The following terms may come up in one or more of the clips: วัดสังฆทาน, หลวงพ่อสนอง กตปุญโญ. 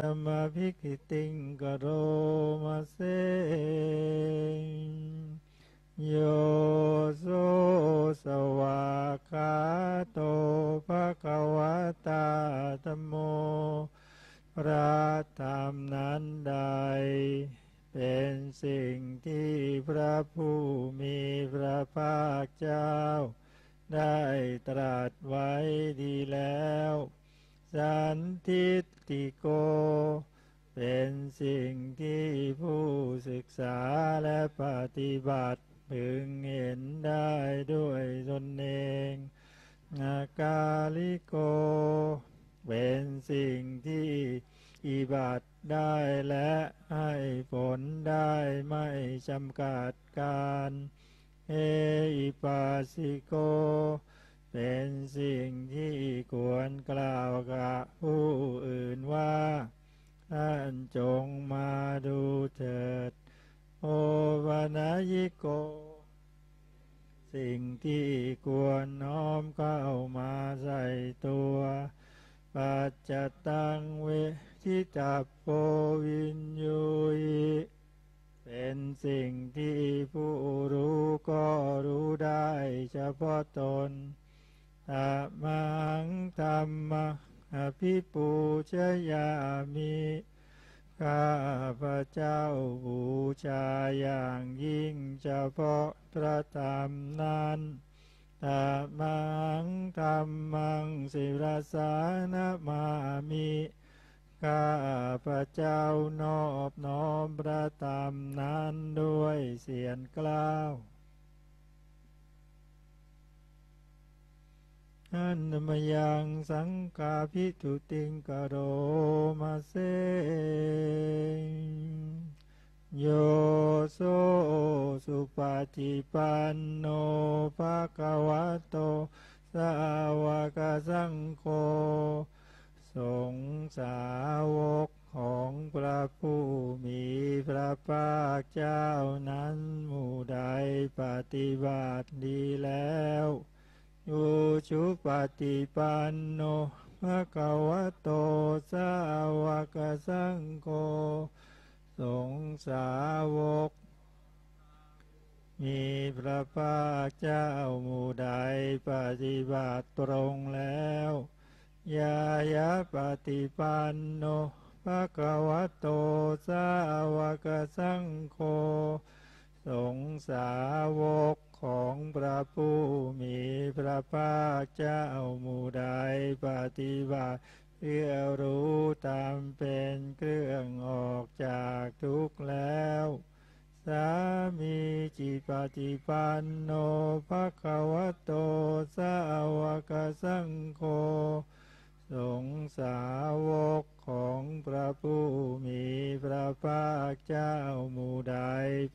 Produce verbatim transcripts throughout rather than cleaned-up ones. ธรรมภิกขิติงกโรมะเสโยโสสวากาโตภะคะวะตาธัมโมพระธรรมนั้นใดเป็นสิ่งที่พระผู้มีพระภาคเจ้าได้ตรัสไว้ดีแล้วสันทิฏฐิโกเป็นสิ่งที่ผู้ศึกษาและปฏิบัติพึงเห็นได้ด้วยตนเองอากาลิโกเป็นสิ่งที่อิบัติได้และให้ผลได้ไม่จำกัดการเออิปัสสิโกเป็นสิ่งที่ควรกล่าวกับผู้อื่นว่าท่านจงมาดูเถิดโอวานายิโกสิ่งที่ควรน้อมเข้ามาใส่ตัวปัจจตังเวทิตาโพวินยูอิเป็นสิ่งที่ผู้รู้ก็รู้ได้เฉพาะตนธรรมังธรรมะอภิปูชยามิข้าพระเจ้าบูชาอย่างยิ่งเฉพาะพระธรรมนั้นธรรมังธรรมังศิรสานมามิข้าพระเจ้านอบน้อมพระธรรมนั้นด้วยเสียงกล่าวอันมยังสังฆาภิทุติงกโรมะเสโยโสสุปฏิปันโนภะคะวะโตสาวกสังโฆสงฆ์สาวกของพระผู้มีพระภาคเจ้านั้นหมู่ใดปฏิบัติดีแล้วอุชุปฏิปันโนภะคะวะโตสาวกสังโฆสงฆ์สาวกมีพระภาคเจ้าหมู่ใดปฏิบัติตรงแล้วยายะปฏิปันโนภะคะวะโตสาวกสังโฆสงฆ์สาวกของพระผู้มีพระภาคเจ้าหมู่ใดปฏิบัติเพื่อรู้ตามเป็นเครื่องออกจากทุกข์แล้วสามีจิปฏิปันโนภะคะวะโตสาวกสังโฆสงฆ์สาวกของพระผู้มีพระภาคเจ้าหมู่ใด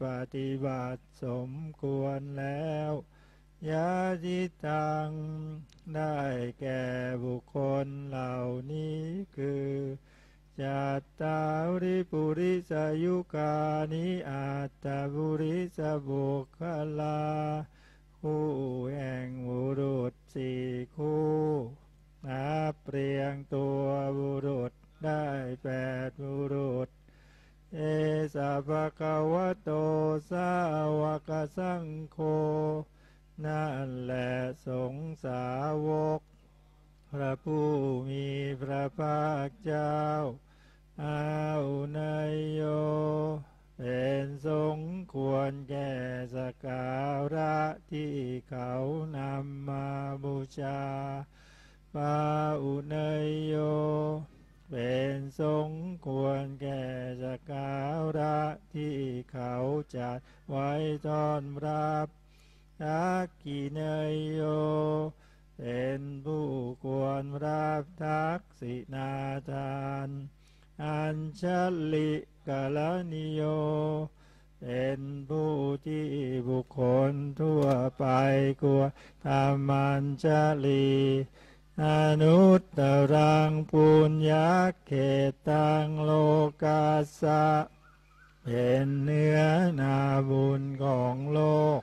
ปฏิบัติสมควรแล้วยะทิตังได้แก่บุคคลเหล่านี้คือจัตตาริปุริสยุคานิอัตตปุริสบุคคลาคู่แห่งบุรุษสี่คู่นับเรียงตัวบุรุษได้แปดบุรุษเอสะภะคะวะโตสาวกสังโฆนั่นแหละสงฆ์สาวกพระผู้มีพระภาคเจ้าอาหุนายโยเป็นสงฆ์ควรแก่สการะที่เขานำมาบูชาปาอุเนยโยเป็นสงฆ์ควรแก่สักการะที่เขาจัดไว้ต้อนรับทักขิเนยโยเป็นผู้ควรรับทักษิณาทานอัญชลิกาลนิโยเป็นผู้ที่บุคคลทั่วไปควรทำอัญชลีอนุตตรังปุญญาเขตังโลกัสสะเป็นเนื้อนาบุญของโลก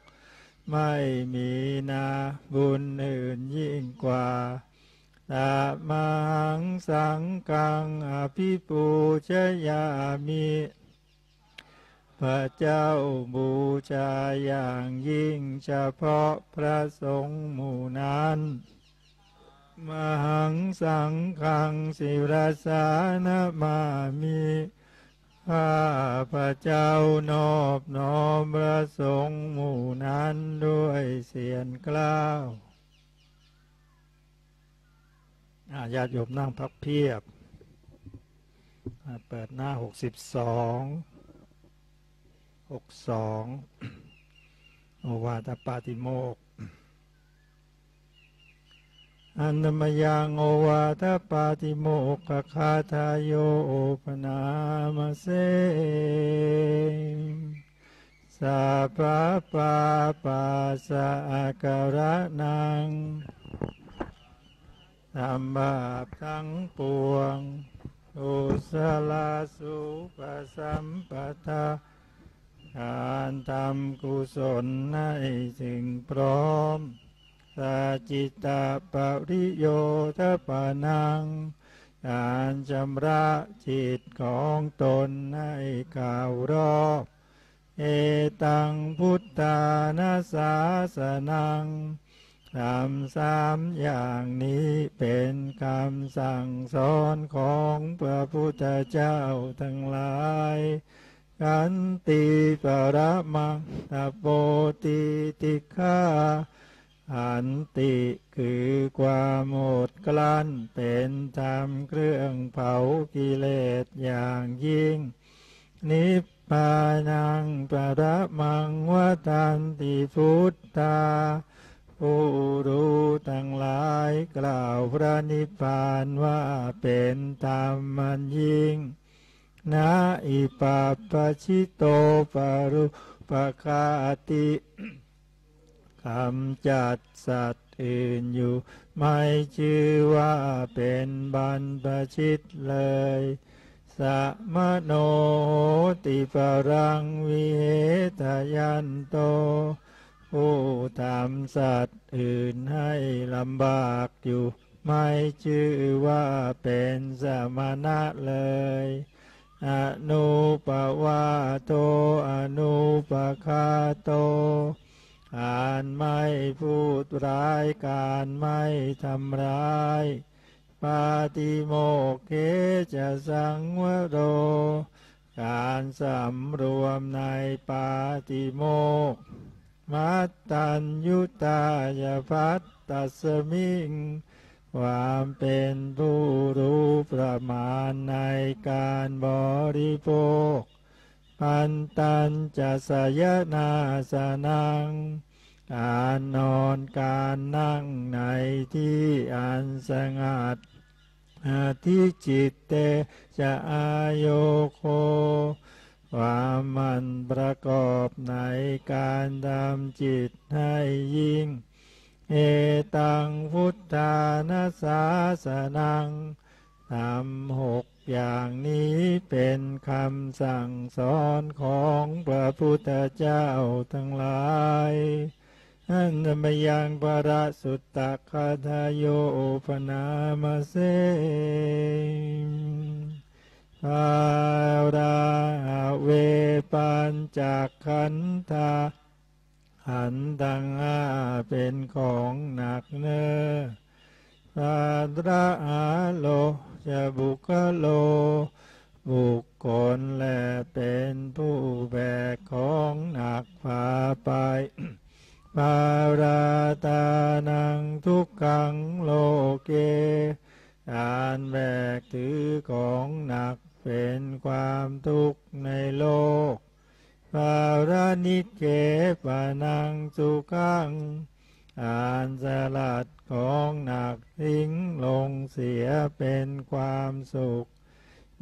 ไม่มีนาบุญอื่นยิ่งกว่า นะมังสังกังอภิปูชยามิพระเจ้าบูชาอย่างยิ่งเฉพาะพระสงฆ์หมู่นั้นมหังสังฆังศิรสานะมามิข้าพระเจ้านอบน้อมพระสงฆ์หมู่นั้นด้วยเสียงกล้าวญาติโยมนั่งพับเพียบเปิดหน้าหกสิบสองหกสองโอวาทปาติโมกข์อันนมยังโอวาทปาติโมกขคาทายโยโอปนามเสสัพพะปาปาสะอาการะนังทำบาปทั้งปวงอุสลาสุปสัมปทาการทำกุศลในสิ่งพร้อมสาจิตาปริโยทปานังการชำระจิตของตนให้กล่าวรอบเอตังพุทธานาสาสนังคำสามอย่างนี้เป็นคำสั่งสอนของพระพุทธเจ้าทั้งหลายขันติปรมังตโปติติฆาขันติคือความอดกลั้นเป็นธรรมเครื่องเผากิเลสอย่างยิ่งนิพพานังปรมังวทันติพุทธาผู้รู้ทั้งหลายกล่าวพระนิพพานว่าเป็นธรรมมันยิ่งนะอิปาปชิโตปารุปคาติกำจัดสัตว์อื่นอยู่ไม่ชื่อว่าเป็นบรรพชิตเลยสมโนติปรังวิเหตยันโตผู้ทำสัตว์อื่นให้ลำบากอยู่ไม่ชื่อว่าเป็นสมณะเลยอนุปวาโตอนุปคาโตการไม่พูดร้ายการไม่ทำร้ายปาติโมกเขจะสังวโรการสำรวมในปาติโมกมัตตัญญุตายพัตตัสมิงความเป็นผู้รู้ประมาณในการบริโภคปันตัญจะสยนาสนังการนอนการนั่งในที่อันสงัดที่จิตเตจะอโยโคความมันประกอบในการทำจิตให้ยิ่งเอตังพุทธานาสาสนังทำหกอย่างนี้เป็นคำสั่งสอนของพระพุทธเจ้าทั้งหลายอันธรรมยังปรสุตตะคาทายโยปนามเสภาราเวปัญจขันธาขันธ์ทั้งห้าเป็นของหนักเนื้อสาตระอาโลจะบุคโลบุคคลแลเป็นผู้แบกของหนักพาไปภาราตานังทุกขังโลเกการแบกถือของหนักเป็นความทุกข์ในโลกภารณิเกปะนังสุขังการสลัดของหนักทิ้งลงเสียเป็นความสุข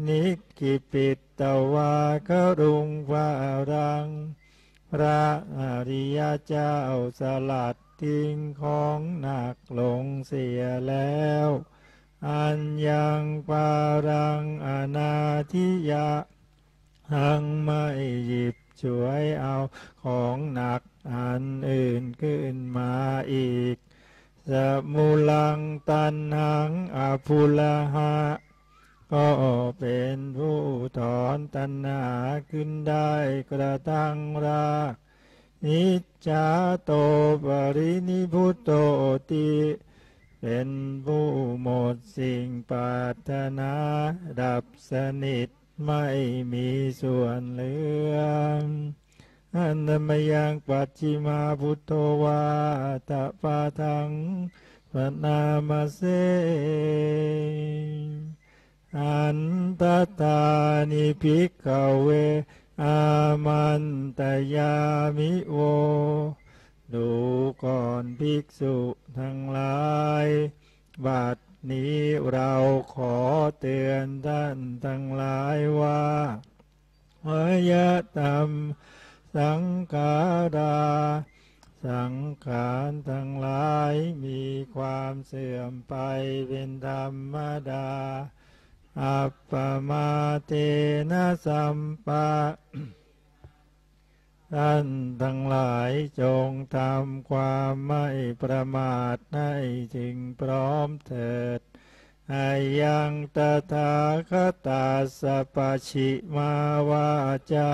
นิกิปิตตวาครุงวารังพระอริยเจ้าสลัดทิ้งของหนักลงเสียแล้วอัญญังปารังอนาธิยะทั้งไม่หยิบฉวยเอาของหนักอันอื่นขึ้นมาอีก สมุลังตันหังอภุลหะก็เป็นผู้ถอนตัณหาขึ้นได้กระทั่งรานิจจาโตปรินิพุตโตติเป็นผู้หมดสิ่งปรารถนาดับสนิทไม่มีส่วนเหลืออันธรรมยังปัจฉิมาพุทโธวาตะปาทังปนามเสอันตตานิภิกขเวอามันตยามิโวดูก่อนภิกษุทั้งหลายบัดนี้เราขอเตือนท่านทั้งหลายว่าอยะธรรมสังขาราสังขารทั้งหลายมีความเสื่อมไปเป็นธรรมดาอัปปมาเตนะสัมปะท่านทั้งหลายจงทำความไม่ประมาทให้ถึงพร้อมเถิดอายังตถาคตาสัพพชิมาวาจา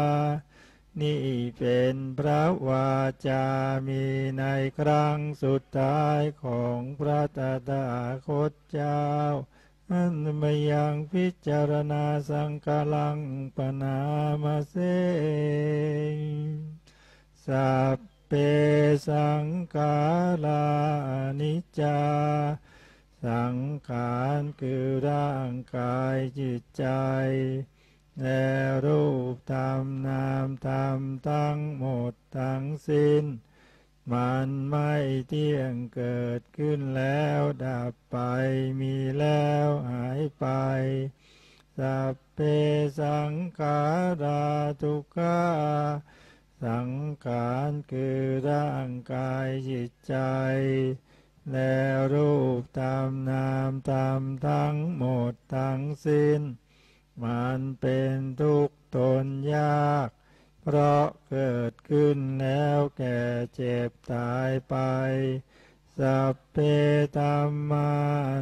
นี่เป็นพระวาจามีในครั้งสุดท้ายของพระตถาคตเจ้าอันมยังพิจารณาสังฆลังปนามเสสัพเพสังขารานิจจาสังขารคือร่างกายจิตใจและรูปธรรมนามธรรมทั้งหมดทั้งสิ้นมันไม่เที่ยงเกิดขึ้นแล้วดับไปมีแล้วหายไปสัพเพสังขาราทุกขาสังขารคือร่างกายจิตใจและรูปธรรมนามธรรมทั้งหมดทั้งสิ้นมันเป็นทุกข์ทนยากเพราะเกิดขึ้นแล้วแก่เจ็บตายไปสัพเพธัมมา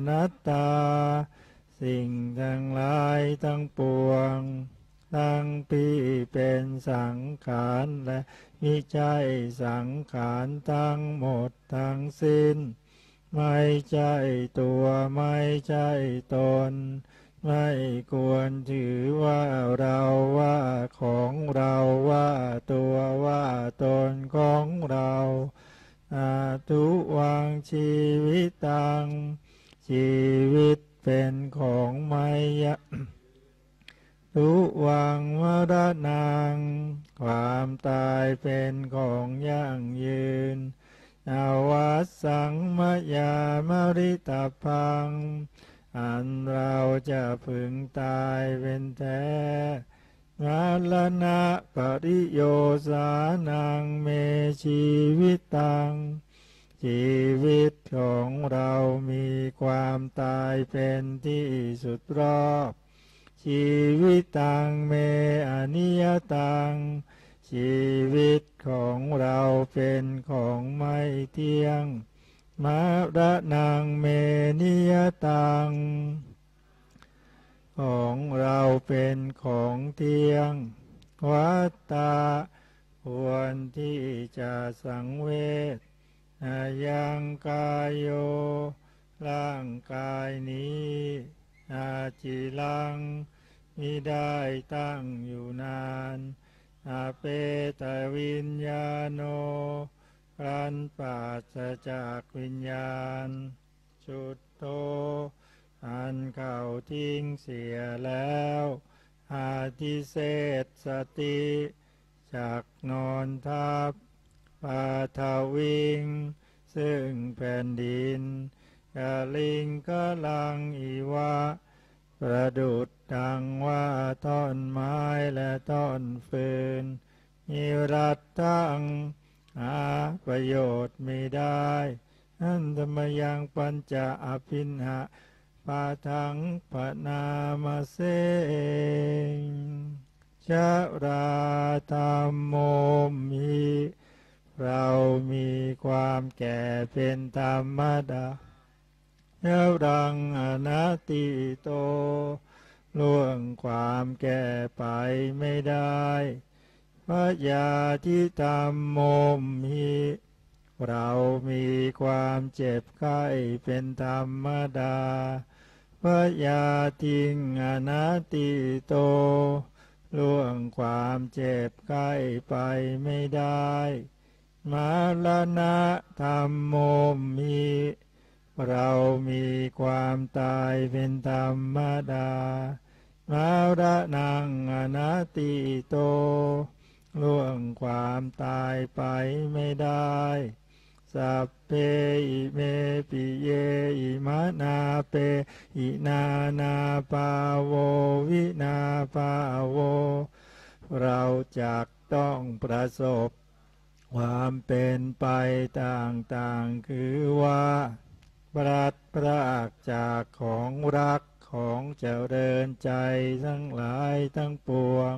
นัตตาสิ่งทั้งหลายทั้งปวงทั้งที่เป็นสังขารและมิใช่สังขารทั้งหมดทั้งสิ้นไม่ใช่ตัวไม่ใช่ตนไม่ควรถือว่าเราว่าของเราว่าตัวว่าตนของเราอาทุวังชีวิตังชีวิตเป็นของไม่ยะทุวังมรณังความตายเป็นของยั่งยืนอวัสสังมยามริตภังอันเราจะพึงตายเป็นแท้มรณะปริโยสานังเมชีวิตังชีวิตของเรามีความตายเป็นที่สุดรอบชีวิตังเมอนิยตังชีวิตของเราเป็นของไม่เที่ยงมรณังเมนิยตังของเราเป็นของเที่ยงวัตตะควรที่จะสังเวชอายังกายโยร่างกายนี้อาจิลังมิได้ตั้งอยู่นานอาเปตวิญญาโนครันปราศจากวิญญาณสุดโตอันเขาทิ้งเสียแล้วอาทิเศษสติจักนอนทับปาทวิงซึ่งแผ่นดินกะลิงกะลังอีวะประดุดดังว่าต้นไม้และต้นฟืนมีรัตตังหาประโยชน์ไม่ได้อันธรรมยังปัญจอภินหะปาทังปนามเสชราธรรมโมมิภ เรามีความแก่เป็นธรรมดาย่อมดังอนัตติโตล่วงความแก่ไปไม่ได้พระญาธิธรรมโมหิเรามีความเจ็บไข้เป็นธรรมดาพระญาติงอนัตติโตล่วงความเจ็บไข้ไปไม่ได้มารณะธรรมโมหิเรามีความตายเป็นธรรมดามรณังอนัตติโตล่วงความตายไปไม่ได้สัพเพอิเมปิเยอิมานาเปอินานาปาโววินาปาโวเราจักต้องประสบความเป็นไปต่างๆคือว่าปราศปรากจากของรักของเจริญใจทั้งหลายทั้งปวง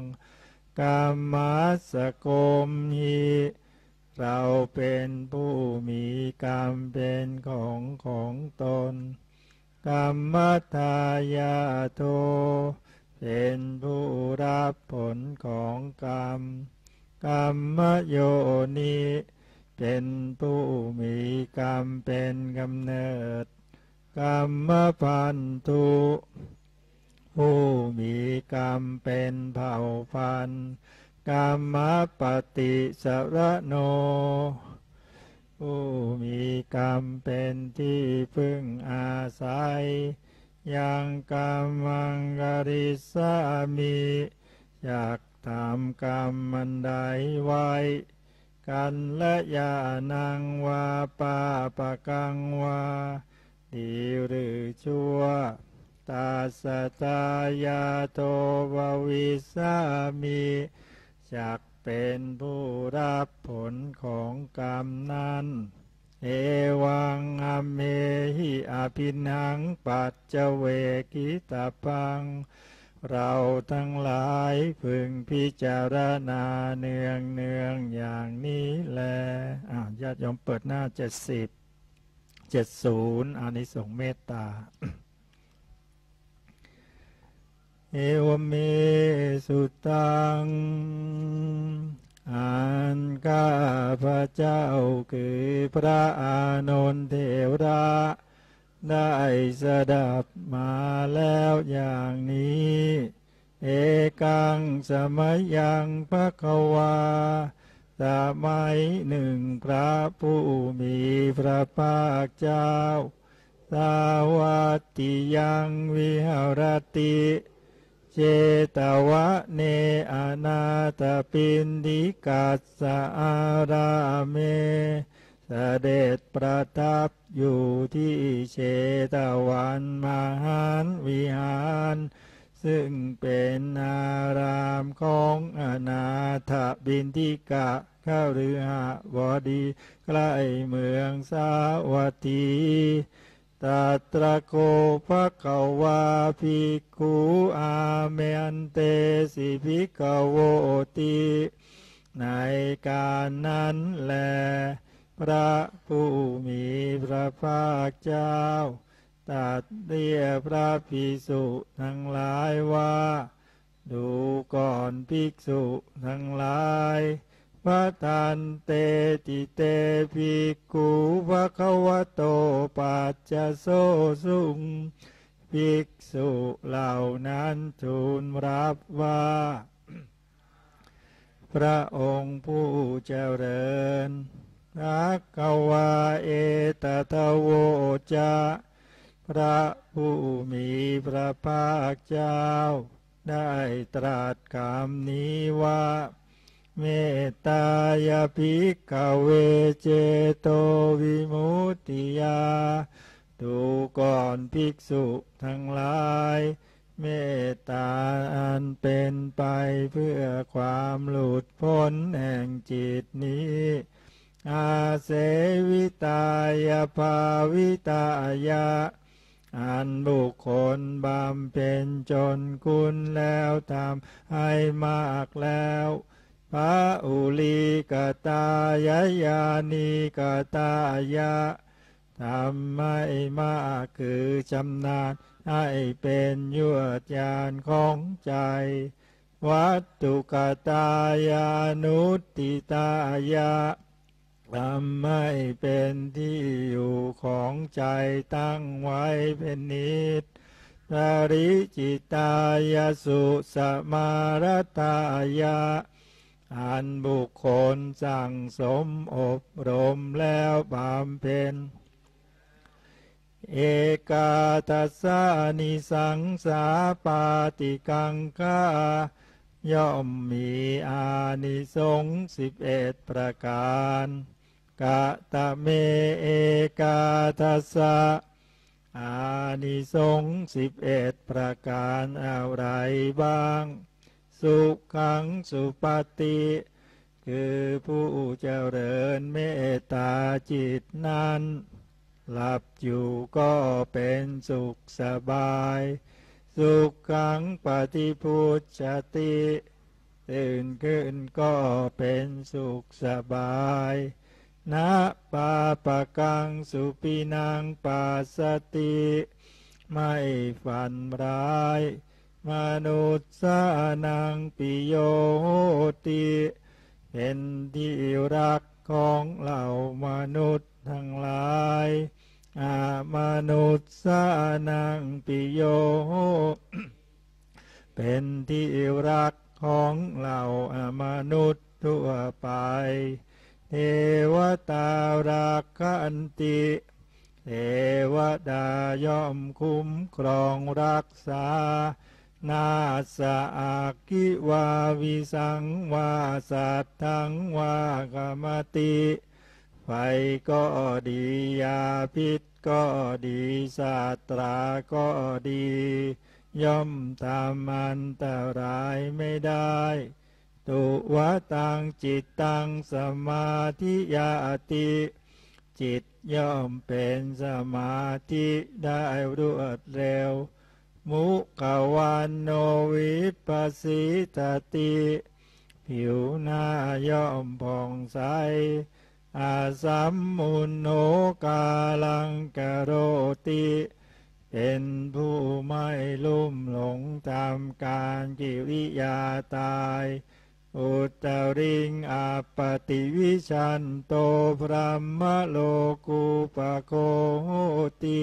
กามัสสโกมหิเราเป็นผู้มีกรรมเป็นของของตนกัมมัทายาโทเป็นผู้รับผลของกรรมกัมมโยนิเป็นผู้มีกรรมเป็นกำเนิดกัมมพันธุผู้มีกรรมเป็นเผ่าพันธุ์กัมมปฏิสรโนผู้มีกรรมเป็นที่พึ่งอาศัยยังกัมมังกริสามิอยากทำกรรมมันใดไว้กันละยานังวาปาปะกังวาดีหรือชั่วตาสตายาโทววิสามิจักเป็นผู้รับผลของกรรมนั้นเอวังอเมหิอภินังปัจจเวกิตาปังเราทั้งหลายพึงพิจารณาเนืองเนืองอย่างนี้แลญาติโยมเปิดหน้าเจ็ดสิบเจ็ดศูนย์อานิสงส์เมตตาเอวเมสุตังอันข้าพระเจ้าคือพระอานนท์เทวดาได้สดับมาแล้วอย่างนี้เอกังสมัยยังภควาสมัยหนึ่งพระผู้มีพระภาคเจ้าสวัตติยังวิหรติเจตวะเนอนาตปินดิกัสสะอาราเมเสด็จประทับอยู่ที่เชตวันมหานวิหารซึ่งเป็นอารามของอนาถบินทิกะขฤหบดีใกล้เมืองสาวัตถีตตระโกภควาภิกขุอาเมนเตสิภิกขโวติในการนั้นแลพระผู้มีพระภาคเจ้าตรัสเรียกพระภิกษุทั้งหลายว่าดูก่อนภิกษุทั้งหลายพระทันเตติเตภิกขุภควโตปัจจโสสุงภิกษุเหล่านั้นทูลรับว่าพระองค์ผู้เจริญนักกวาเอตทโวจาพระผู้มีพระภาคเจ้าได้ตรัสคำนี้ว่าเมตตายาภิกขเวเจโตวิมุตติยาดูก่อนภิกษุทั้งหลายเมตตาอันเป็นไปเพื่อความหลุดพ้นแห่งจิตนี้อาเสวิตายาภาวิตายาอันบุคคลบำเพ็ญจนคุณแล้วทำให้มากแล้ว ภาอุลิกตายายานิกตายะทำให้มากคือจำนาญให้เป็นยวดยานของใจวัตถุกตายานุตติตายะทำให้เป็นที่อยู่ของใจตั้งไว้เป็นนิจตริจิตายาสุสมารตายะอันบุคคลสั่งสมอบรมแล้วบำเพ็ญเอกาทัสสานิสังสาปาติกังคาย่อมมีอานิสงส์สิบเอ็ดประการกะตะเมเอกาทัสสะอานิสงส์สิบเอ็ดประการอะไรบ้างสุขังสุปฏิคือผู้เจริญเมตตาจิตนั้นหลับอยู่ก็เป็นสุขสบายสุขังปฏิพุชชติตื่นขึ้นก็เป็นสุขสบายนะปาปะกังสุปินังปัสสติไม่ฝันร้ายมนุษย์สานังปิโยโหติเป็นที่รักของเหล่ามนุษย์ทั้งหลายอามนุษย์สานังปิโยโหเป็นที่รักของเหล่ามนุษย์ทั่วไปเทวตารักขันติเทวดาย่อมคุ้มครองรักษานาสะอากิวาวิสังวาสัตถังวากามติไฟก็ดียาพิษก็ดีศาสตราก็ดีย่อมทำอันตรายไม่ได้ตุวะตังจิตตังสมาธิยาติจิตย่อมเป็นสมาธิได้รวดเร็วมุขวันโนวิปัสสิตติผิวหน้าย่อมผ่องใสอาสัมมุนโนกาลังกโรติเป็นผู้ไม่ลุ่มหลงทำการกิริยาตายอุตริงอัปปติวิชันโตพรัมมโลกุปโคติ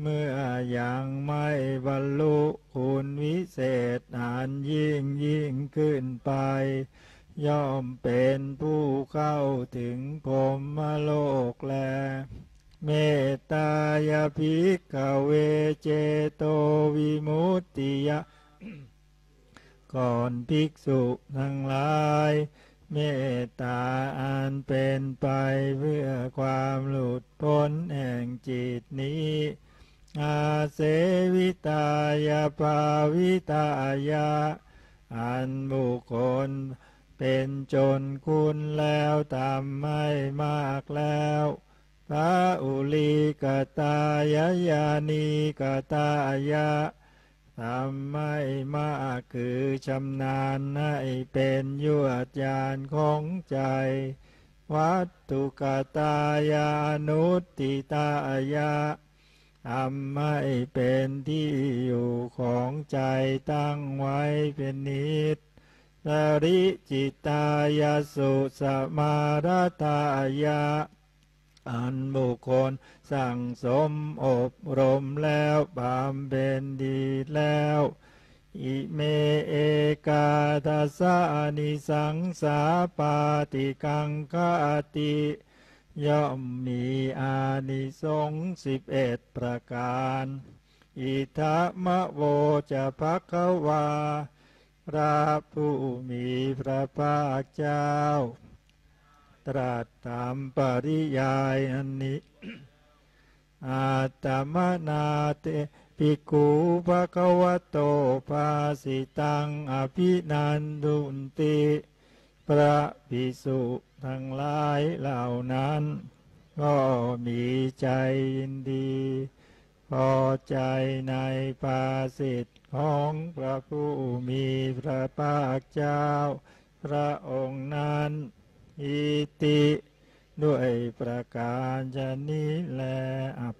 เมื่อยังไม่บรรลุคุณวิเศษอันยิ่งยิ่งขึ้นไปย่อมเป็นผู้เข้าถึงพรหมโลกแลเมตตายาภิกขเวเจโตวิมุตติยะ ก่อนภิกษุทั้งหลายเมตตาอันเป็นไปเพื่อความหลุดพ้นแห่งจิตนี้อาเสวิตายาภาวิตายาอันบุคคลเป็นจนคุณแล้วทำไม่มากแล้วภาอุลิกตายายานิกตายะทำไม่มากคือชำนาญให้เป็นยวดยานของใจวัตถุกตายานุตติตายะทำให้เป็นที่อยู่ของใจตั้งไว้เป็นนิจตริจิตายาสุสมารตายะอันบุคคลสั่งสมอบรมแล้วบำเพ็ญดีแล้วอิเมเอกาทัสสานิสังสาปาติกังคติย่อมมีอานิสงส์สิบเอ็ดประการอิทัมมะโวจะภควาพระผู้มีพระภาคเจ้าตรัสธรรมปริยายอันนี้ อาตมนาเตภิกขุภควโตภาสิตังอภินันทุนติพระภิกษุทั้งหลายเหล่านั้นก็มีใจยินดีพอใจในภาสิทธิ์ของพระผู้มีพระภาคเจ้า พระองค์นั้นอิติด้วยประการฉะนี้แล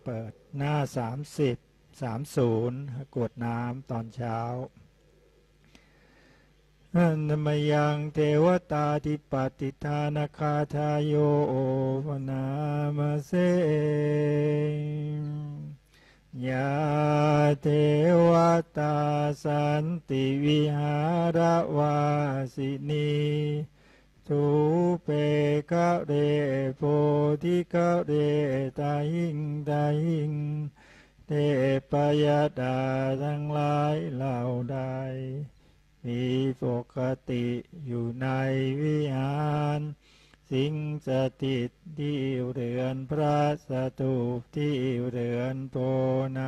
เปิดหน้าสามสิบสามศูนย์กรวดน้ำตอนเช้าอันมยังเทวตาติปฏิทานาคาทายโยโอปนามเสยาเทวตาสันติวิหารวาสินีทูเปกะเรโพธิกะเรตาหิงตาหิงเทพยดาทั้งหลายเหล่าใดมีปกติอยู่ในวิหารสิ่งสถิตที่เรือนพระสถูปที่เรือนโพใน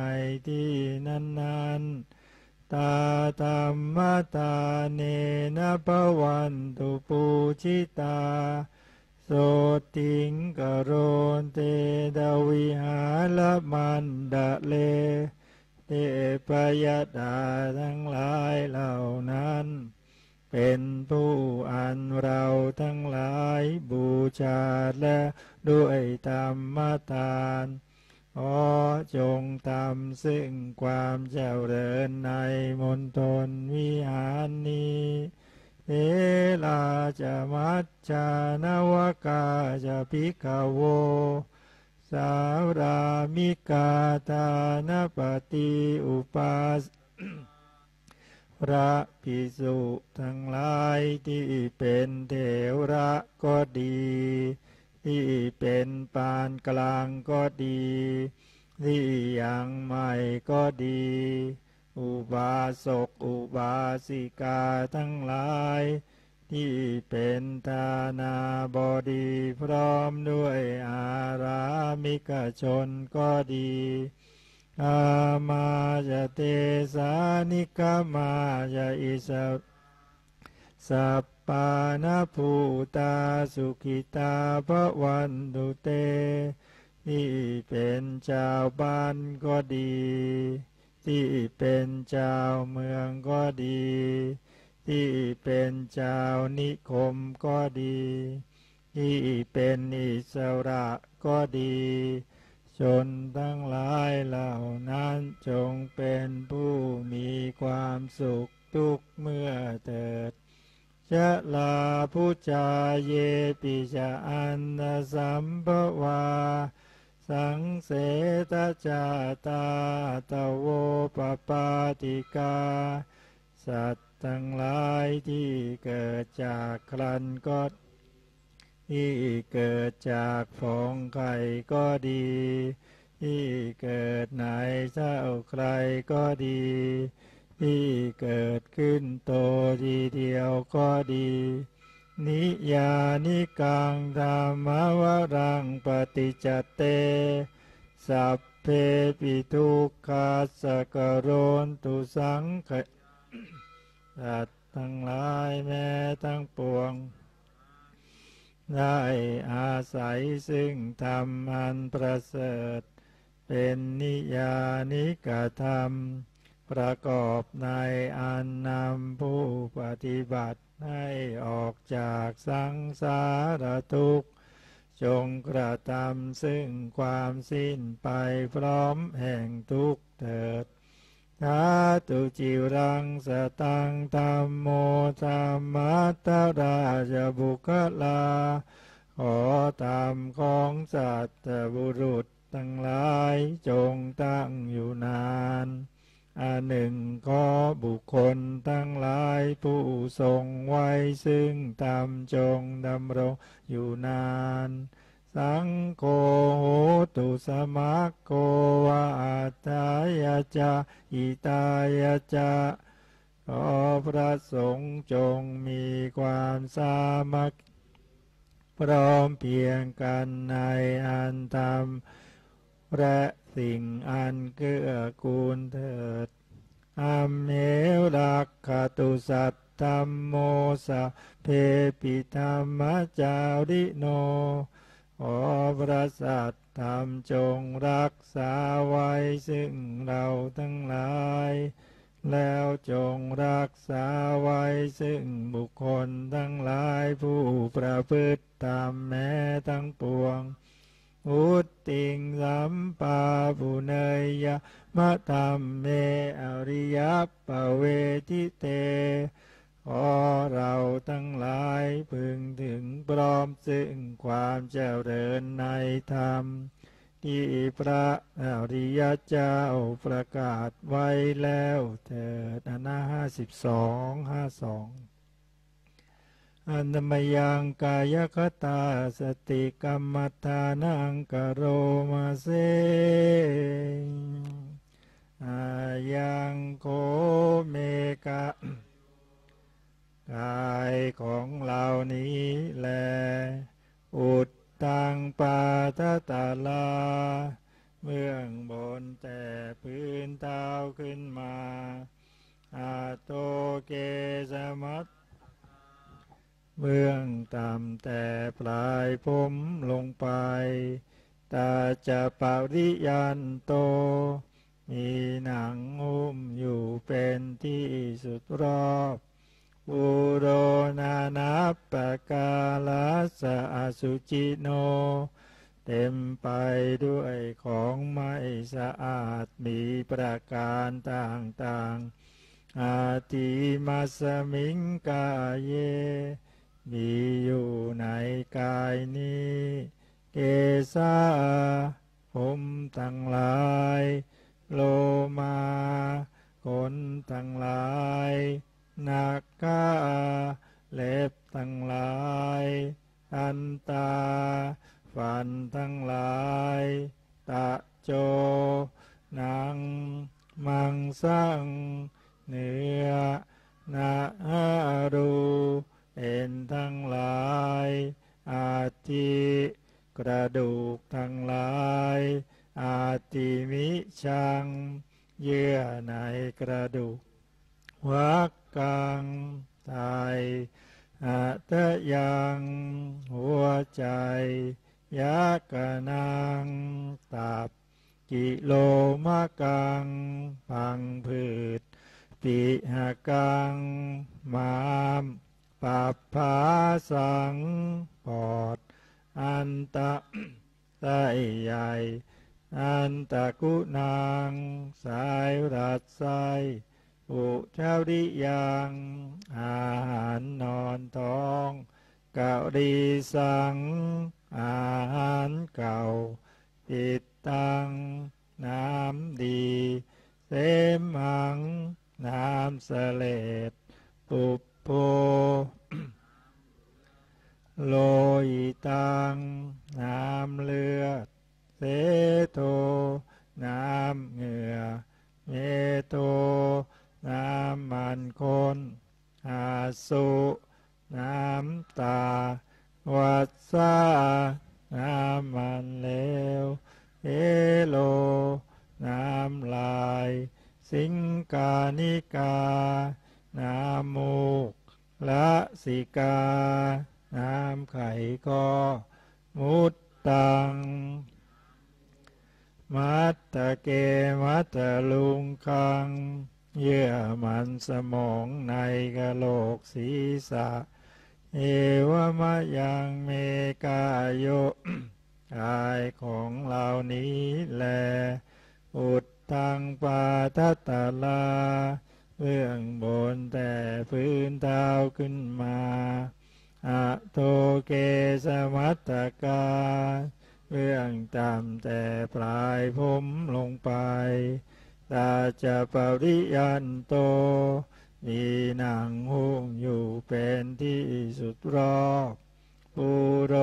ที่นั้นๆตาธรรมตาเนนะภวันตุปูชิตาโสติงกโรนเตดวิหารมันดะเลเทพยดาทั้งหลายเหล่านั้นเป็นผู้อันเราทั้งหลายบูชาและด้วยธรรมทานขอจงทำซึ่งความเจริญในมณฑลวิหารนี้เทลาจะมัจจานวกาจะภิกขโวสารามิกาทานปฏิอุปัสพระภิกษุทั้งหลายที่เป็นเถระก็ดีที่เป็นปานกลางก็ดีที่ยังใหม่ก็ดีอุบาสกอุบาสิกาทั้งหลายที่เป็นทานาบดีพร้อมด้วยอารามิกชนก็ดีอามาจเตสานิกามาจอิสสัปปานภูตาสุขิตาภวันตุเตที่เป็นชาวบ้านก็ดีที่เป็นชาวเมืองก็ดีที่เป็นชาวนิคมก็ดีที่เป็นอิสระก็ดีชนทั้งหลายเหล่านั้นจงเป็นผู้มีความสุขทุกเมื่อเถิดชะลาพุจาเยปิจาอันสัมภวาสังเสตจาตาตโวปปาติกาสัตว์ทั้งหลายที่เกิดจากครันก็ที่เกิดจากฟองไข่ก็ดีที่เกิดในเจ้าใครก็ดีที่เกิดขึ้นโตทีเดียวก็ดีนิยานิกังธรรมวรังปฏิจเตสัพเพปิทุกขัสสะกโรนตุสังขะสัตว์ทั้งหลายแม้ทั้งปวงได้อาศัยซึ่งธรรมอันประเสริฐเป็นนิยานิกธรรมประกอบในอันนำผู้ปฏิบัติให้ออกจากสังสารทุกข์จงกระทำซึ่งความสิ้นไปพร้อมแห่งทุกข์เถิดธาตุจิรังสตังธัมโมธัมมัตตราชบุคลาขอธรรมของสัตตบุรุษทั้งหลายจงตั้งอยู่นานอันหนึ่งขอบุคคลทั้งหลายผู้ทรงไว้ซึ่งธรรมจงดำรงอยู่นานสังโฆโหตุสมัคโควาอัตถายาจาอิตายาจาขอพระสงฆ์จงมีความสามัคคีพร้อมเพียงกันในอันธรรมและสิ่งอันเกื้อกูลเถิดอัมเหรักขตุสัตธรรมโมสะเพปิธรรมจาริโนขอพระสัตธรรมจงรักษาไว้ซึ่งเราทั้งหลายแล้วจงรักษาไว้ซึ่ง บุคคลทั้งหลายผู้ประพฤติตามแม้ทั้งปวงอุตติงสัมปาปุเนยมะธัมเมอริยปเวทิเตขอเราทั้งหลายพึงถึงพร้อมซึ่งความเจริญในธรรมที่พระอริยเจ้าประกาศไว้แล้วเถิดอนะห้าสิบสองห้าสองอันธรรมยังกายคตาสติกัมมัฏฐานังกโรมาเสอายังโคเมกะกายของเรานี้แลอุดตังปาทตาลาเบื้องบนแต่พื้นเท้าขึ้นมาอาโตเกสมัตเบื้องต่ำแต่ปลายผมลงไปตาจะปริยันโตมีหนังหุ้มอยู่เป็นที่สุดรอบอุโรนานัปปกาลาสะอสุจิโนเต็มไปด้วยของไม่สะอาดมีประการต่างๆอาทิมัสมิงกาเยมีอยู่ในกายนี้เกสาผมทั้งหลายโลมาขนทั้งหลายนาคาเล็บทั้งหลายอันตาฟันทั้งหลายตะโจหนังมังสังเนื้อนารูเอ็นทั้งหลายอาทิกระดูกทั้งหลายอาทิมิชังเยื่อในกระดูกวักกังไตอัตยังหัวใจยะกะนังตับกิโลมะกังพังผืดปิหะกังม้ามปัปภาสังปอดอันตะไส้ใหญ่อันตะกุนางสายรัดไส้อุชาริยังอาหารนอนท้องกะรีสังอาหารเก่าติดตังน้ำดีเสมังน้ำเสลดปุปโพโลหิตังน้ำเลือดเสโทน้ำเหงื่อเมโทน้ำมันคนอาสุน้ำตาวัสสาน้ำมันเลวเอโลน้ำลายสิงกานิกาน้ำมูกละสิกาน้ำไข่ข้อมุตตังมัตตะเกมัตตะลุงคังเยื่อมันสมองในกะโหลกศีรษะเอวมะยังเมกาโยกายของเหล่านี้แลอุดตังปาทตาลาเบื้องบนแต่พื้นเท้าขึ้นมาอะโทเกสมัตตกาเบื้องต่ำแต่ปลายผมลงไปตาจะปริยันโตมีหนังหุ้มอยู่เป็นที่สุดรอบปุโร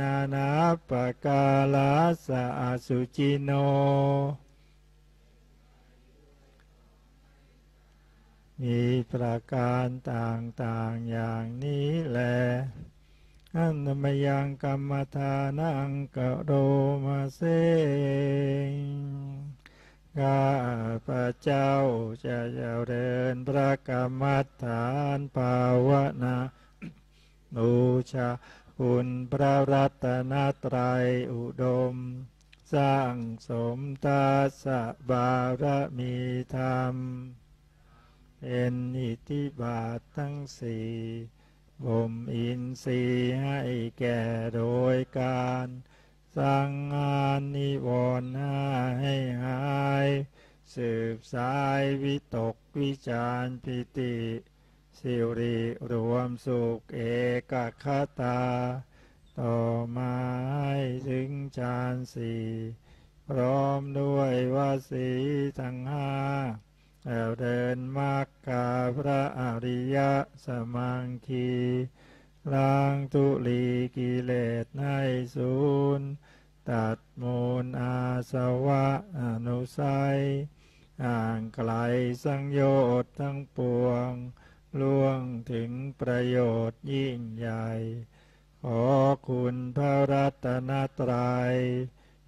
นานัปปกาลาสะอสุจิโนมีประการต่างๆอย่างนี้แลอันธรรมยังกัมมัฏฐานังกโรมาเสข้าพระเจ้าจะเจริญพระกรรมฐานภาวนาบูชาคุณพระรัตนตรัยอุดมสร้างสมทัสสะบารมีธรรม เอ็นอิทธิบาททั้งสี่บ่มอินทรีย์ให้แก่โดยการสังหารนิวรณ์ห้าให้หายสืบสายวิตกวิจารปิติสิริรวมสุขเอกคตาต่อมาให้ถึงฌานสี่พร้อมด้วยวสีทั้งห้าแล้วเดินมรรคกาพระอริยสมังคีล้างทุลีกิเลสให้สูญตัดมูลอาสวะอนุสัยห่างไกลสังโยชน์ทั้งปวงล่วงถึงประโยชน์ยิ่งใหญ่ขอคุณพระรัตนตรัย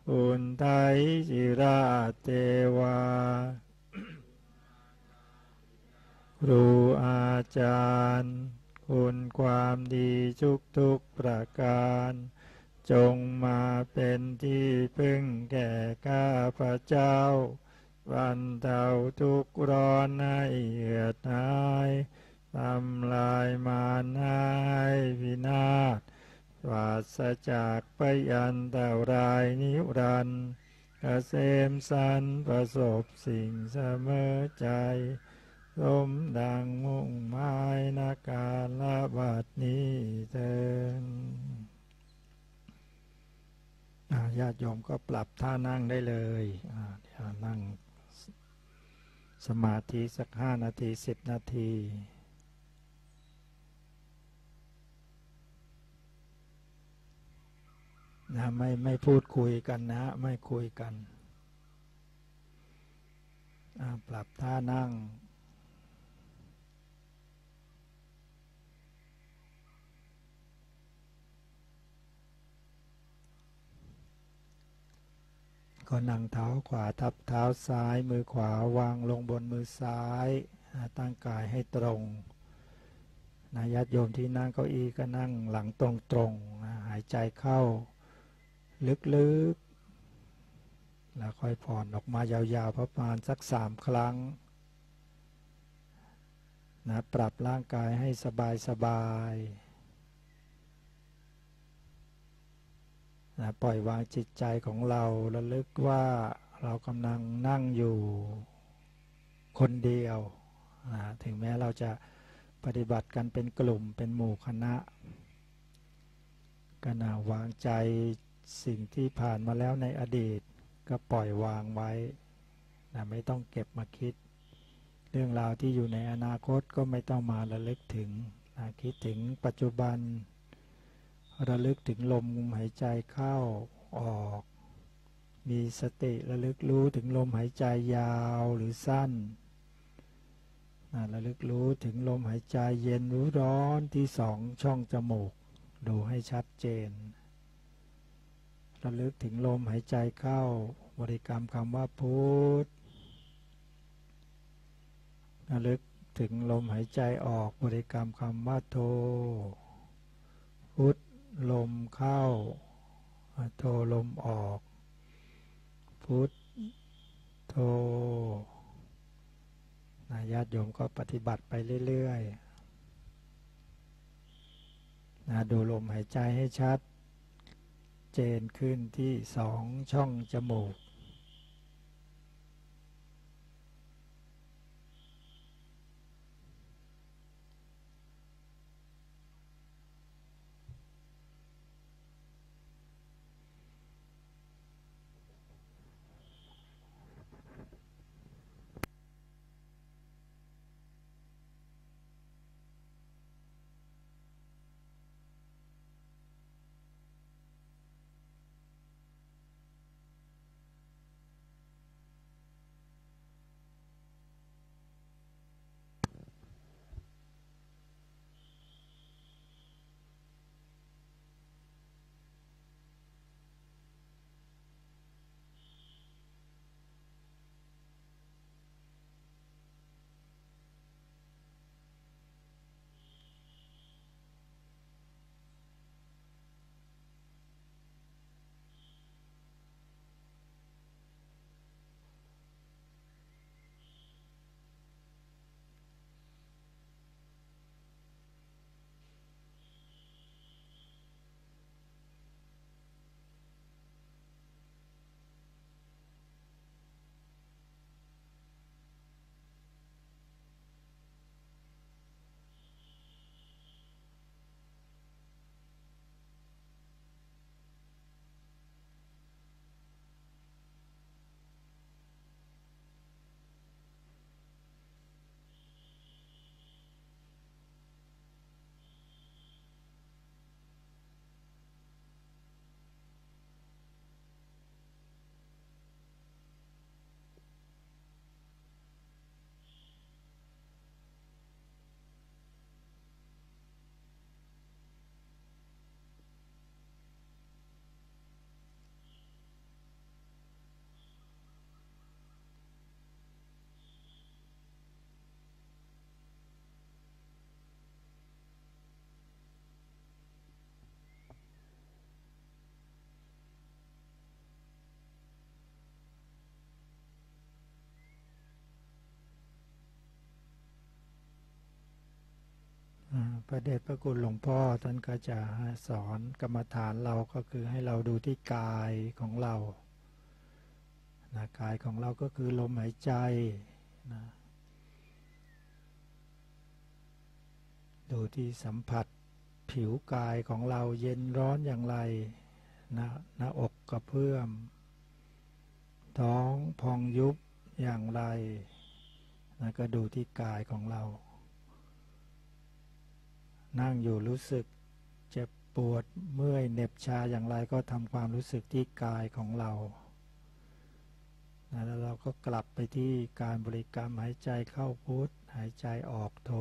คุณไทยจิราเทวาครูอาจารย์คุณความดีทุกทุกประการจงมาเป็นที่พึ่งแก่ข้าพเจ้าบรรเทาทุกข์ร้อนให้เหือดหายทำลายมารให้วินาศปราศจากพยันตรายนิรันดร์เกษมสันต์ประสบสิ่งเสมอใจสมดังมุ่งหมายณการละบัดนี้เถิดญาติโยมก็ปรับท่านั่งได้เลยท่านั่งสมาธิสักห้านาทีสิบนาทีนะไม่ไม่พูดคุยกันนะไม่คุยกันปรับท่านั่งก็นั่งเท้าขวาทับเท้าซ้ายมือขวาวางลงบนมือซ้ายตั้งกายให้ตรงนะญาติโยมที่นั่งเก้าอี้ก็นั่งหลังตรงๆนะหายใจเข้าลึกๆแล้วค่อยผ่อนออกมายาวๆประมาณสักสามครั้งนะปรับร่างกายให้สบายๆปล่อยวางจิตใจของเราระลึกว่าเรากำลังนั่งอยู่คนเดียวนะถึงแม้เราจะปฏิบัติกันเป็นกลุ่มเป็นหมู่คณะก็นะวางใจสิ่งที่ผ่านมาแล้วในอดีตก็ปล่อยวางไว้นะไม่ต้องเก็บมาคิดเรื่องราวที่อยู่ในอนาคตก็ไม่ต้องมาระลึกถึงนะคิดถึงปัจจุบันระลึกถึงลมหายใจเข้าออกมีสติระลึกรู้ถึงลมหายใจยาวหรือสั้นระลึกรู้ถึงลมหายใจเย็นหรือร้อนที่สองช่องจมูกดูให้ชัดเจนระลึกถึงลมหายใจเข้าบริกรรมคำว่าพุทธระลึกถึงลมหายใจออกบริกรรมคำว่าโธพุทธลมเข้าโทลมออกพุทโทญาติโยมก็ปฏิบัติไปเรื่อยๆนะดูลมหายใจให้ชัดเจนขึ้นที่สองช่องจมูก ระเดชพระคุณหลวงพ่อท่านก็จะสอนกรรมฐานเราก็คือให้เราดูที่กายของเรานะกายของเราก็คือลมหายใจนะดูที่สัมผัสผิวกายของเราเย็นร้อนอย่างไรนะหน้าอกกระเพื่อมท้องพองยุบอย่างไรนะก็ดูที่กายของเรานั่งอยู่รู้สึกเจ็บปวดเมื่อยเหน็บชาอย่างไรก็ทำความรู้สึกที่กายของเราแล้วเราก็กลับไปที่การบริกรรมหายใจเข้าพุทหายใจออกโท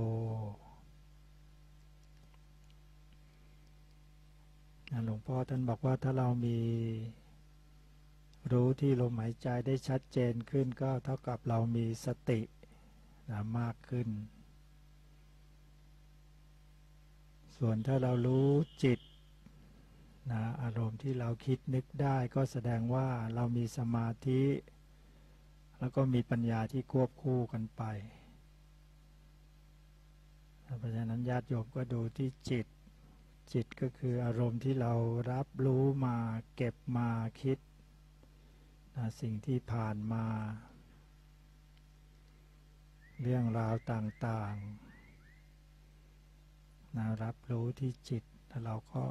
หลวงพ่อท่านบอกว่าถ้าเรามีรู้ที่ลมหายใจได้ชัดเจนขึ้นก็เท่ากับเรามีสติมากขึ้นส่วนถ้าเรารู้จิตนะอารมณ์ที่เราคิดนึกได้ก็แสดงว่าเรามีสมาธิแล้วก็มีปัญญาที่ควบคู่กันไปเพราะฉะนั้นญาติโยมก็ดูที่จิตจิตก็คืออารมณ์ที่เรารับรู้มาเก็บมาคิดนะสิ่งที่ผ่านมาเรื่องราวต่างๆนะรับรู้ที่จิตแล้วเราก็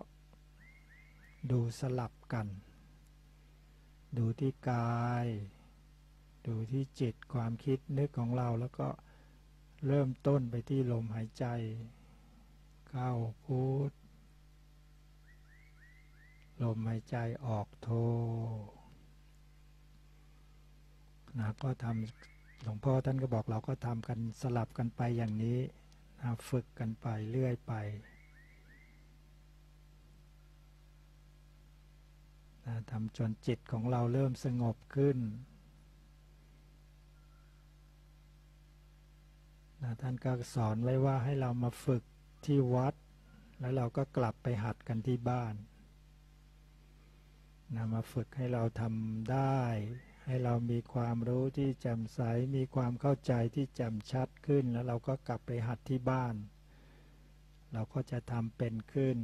ดูสลับกันดูที่กายดูที่จิตความคิดนึกของเราแล้วก็เริ่มต้นไปที่ลมหายใจเข้าพุทลมหายใจออกโทนะก็ทำหลวงพ่อท่านก็บอกเราก็ทำกันสลับกันไปอย่างนี้นะฝึกกันไปเรื่อยไปนะทำจนจิตของเราเริ่มสงบขึ้นนะท่านก็สอนไว้ว่าให้เรามาฝึกที่วัดแล้วเราก็กลับไปหัดกันที่บ้านนะมาฝึกให้เราทำได้ให้เรามีความรู้ที่แจ่มใสมีความเข้าใจที่แจ่มชัดขึ้นแล้วเราก็กลับไปหัดที่บ้านเราก็จะทำเป็นขึ้น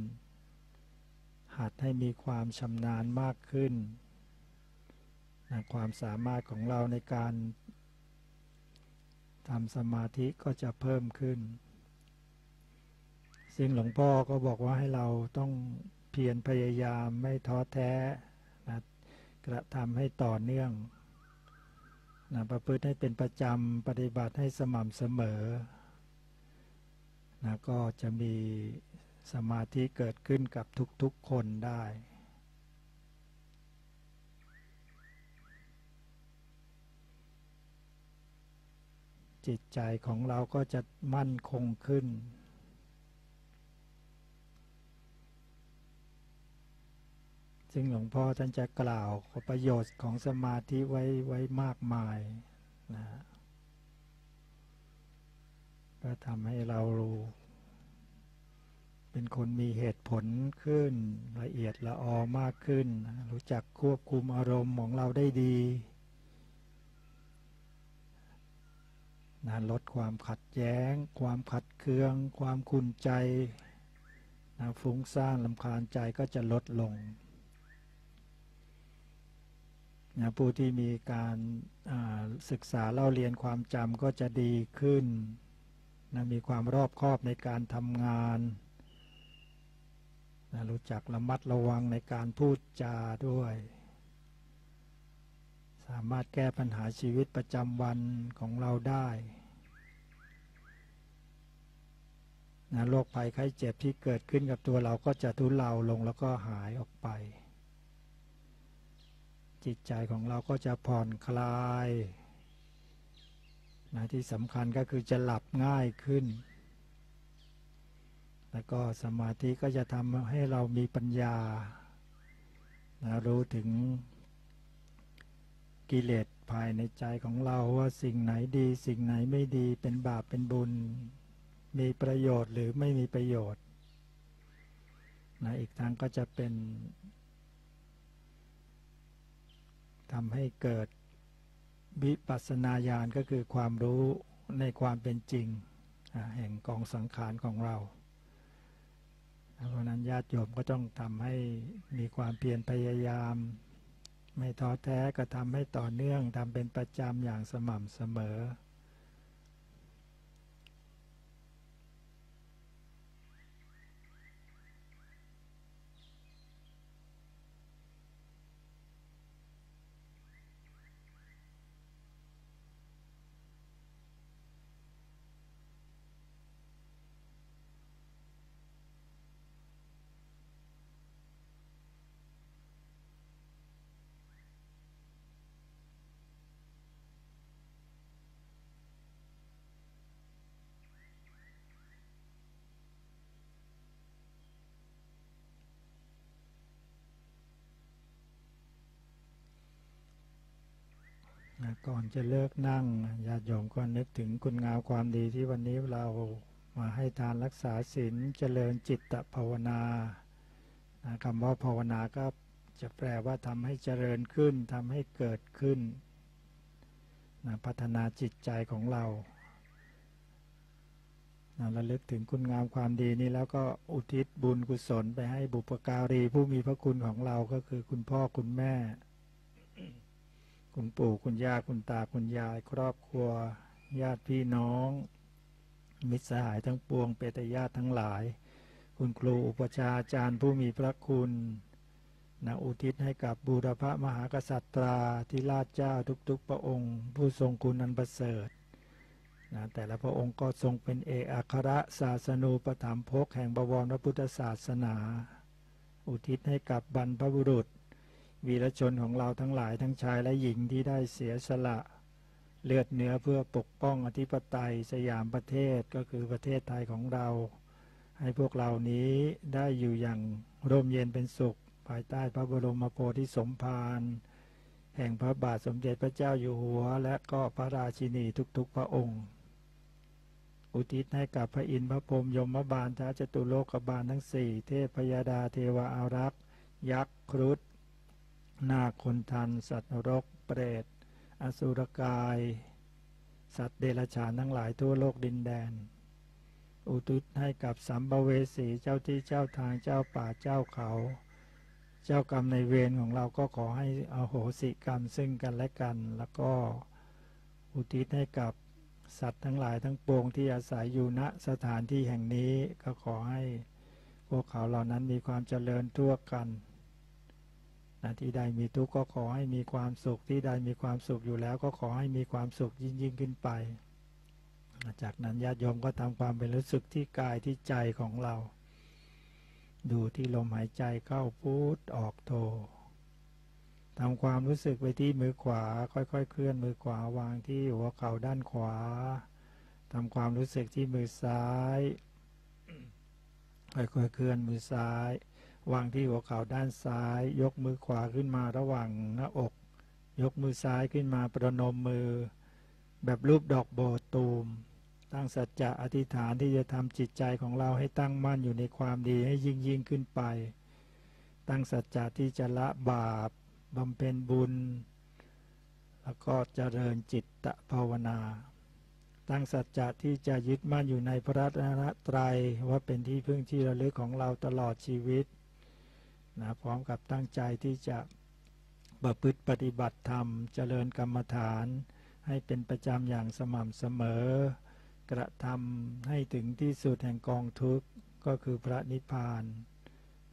หัดให้มีความชำนาญมากขึ้นนะความสามารถของเราในการทำสมาธิก็จะเพิ่มขึ้นซึ่งหลวงพ่อก็บอกว่าให้เราต้องเพียรพยายามไม่ท้อแท้นะกระทำให้ต่อเนื่องนะประพฤติให้เป็นประจำปฏิบัติให้สม่ำเสมอนะก็จะมีสมาธิเกิดขึ้นกับทุกๆคนได้จิตใจของเราก็จะมั่นคงขึ้นซึ่งหลวงพ่อท่านจะกล่าวประโยชน์ของสมาธิไว้ไว้มากมายนะก็ทำให้เรารู้เป็นคนมีเหตุผลขึ้นละเอียดละออมากขึ้นรู้จักควบคุมอารมณ์ของเราได้ดีนะลดความขัดแย้งความขัดเคืองความขุ่นใจนะฟุ้งซ่านรำคาญใจก็จะลดลงนะผู้ที่มีการศึกษาเล่าเรียนความจำก็จะดีขึ้นนะมีความรอบคอบในการทำงานนะรู้จักระมัดระวังในการพูดจาด้วยสามารถแก้ปัญหาชีวิตประจำวันของเราได้นะโรคภัยไข้เจ็บที่เกิดขึ้นกับตัวเราก็จะทุเลาลงแล้วก็หายออกไปจิตใจของเราก็จะผ่อนคลายนะที่สำคัญก็คือจะหลับง่ายขึ้นแล้วก็สมาธิก็จะทำให้เรามีปัญญานะรู้ถึงกิเลสภายในใจของเราว่าสิ่งไหนดีสิ่งไหนไม่ดีเป็นบาปเป็นบุญมีประโยชน์หรือไม่มีประโยชน์นะอีกทางก็จะเป็นทำให้เกิดวิปัสสนาญาณก็คือความรู้ในความเป็นจริงแห่งกองสังขารของเรา ญาติโยมก็ต้องทำให้มีความเพียรพยายามไม่ท้อแท้ก็ทำให้ต่อเนื่องทำเป็นประจำอย่างสม่ำเสมอก่อนจะเลิกนั่งญาติโยมก็นึกถึงคุณงามความดีที่วันนี้เรามาให้ทานรักษาศีลเจริญจิตภาวนาคำว่าภาวนาก็จะแปลว่าทำให้เจริญขึ้นทำให้เกิดขึ้นพัฒนาจิตใจของเราระลึกถึงคุณงามความดีนี้แล้วก็อุทิศบุญกุศลไปให้บุพการีผู้มีพระคุณของเราก็คือคุณพ่อคุณแม่คุณปู่คุณย่าคุณตาคุณยายครอบครัวญาติพี่น้องมิตรสหายทั้งปวงเปตญาติทั้งหลายคุณครูอุปชาอาจารย์ผู้มีพระคุณนะอุทิศให้กับบูรพมหากษัตราธิราชเจ้าทุกๆพระองค์ผู้ทรงคุณอันประเสริฐนะแต่ละพระองค์ก็ทรงเป็นเอกอัครศาสนูปถัมภกแห่งบวรพระพุทธศาสนาอุทิศให้กับบรรพบุรุษวีรชนของเราทั้งหลายทั้งชายและหญิงที่ได้เสียสละเลือดเนื้อเพื่อปกป้องอธิปไตยสยามประเทศก็คือประเทศไทยของเราให้พวกเรานี้ได้อยู่อย่างร่มเย็นเป็นสุขภายใต้พระบรมโพธิสมภารแห่งพระบาทสมเด็จพระเจ้าอยู่หัวและก็พระราชินีทุกๆพระองค์อุทิศให้กับพระอินทร์พระพรหมยมบาลท้าวจตุโลกบาลทั้งสี่เทพพยดาเทวาอารักษ์ยักษ์ครุฑนาคคนทันสัตว์นรกเปรตอสุรกายสัตว์เดรัจฉานทั้งหลายทั่วโลกดินแดนอุทิศให้กับสัมภเวสีเจ้าที่เจ้าทางเจ้าป่าเจ้าเขาเจ้ากรรมในเวรของเราก็ขอให้อโหสิกรรมซึ่งกันและกันแล้วก็อุทิศให้กับสัตว์ทั้งหลายทั้งปวงที่อาศัยอยู่ณสถานที่แห่งนี้ก็ขอให้พวกเขาเหล่านั้นมีความเจริญทั่วกันที่ใดมีทุกข์ก็ขอให้มีความสุขที่ใดมีความสุขอยู่แล้วก็ขอให้มีความสุขยิ่งยิ่งขึ้นไปจากนั้นญาติโยมก็ทำความเป็นรู้สึกที่กายที่ใจของเราดูที่ลมหายใจเข้าพุทออกโททำความรู้สึกไปที่มือขวาค่อยๆเคลื่อนมือขวาวางที่หัวเข่าด้านขวาทำความรู้สึกที่มือซ้ายค่อยๆเคลื่อนมือซ้ายวางที่หัวเข่าด้านซ้ายยกมือขวาขึ้นมาระหว่างหน้าอกยกมือซ้ายขึ้นมาประนมมือแบบรูปดอกโบตูมตั้งสัจจะอธิษฐานที่จะทำจิตใจของเราให้ตั้งมั่นอยู่ในความดีให้ยิ่งยิ่งขึ้นไปตั้งสัจจะที่จะละบาปบำเพ็ญบุญแล้วก็เจริญจิตตภาวนาตั้งสัจจะที่จะยึดมั่นอยู่ในพระรัตนตรัยว่าเป็นที่พึ่งที่ระลึกของเราตลอดชีวิตนะพร้อมกับตั้งใจที่จะประพฤติปฏิบัติธรรมเจริญกรรมฐานให้เป็นประจำอย่างสม่ำเสมอกระทำให้ถึงที่สุดแห่งกองทุกข์ก็คือพระนิพพาน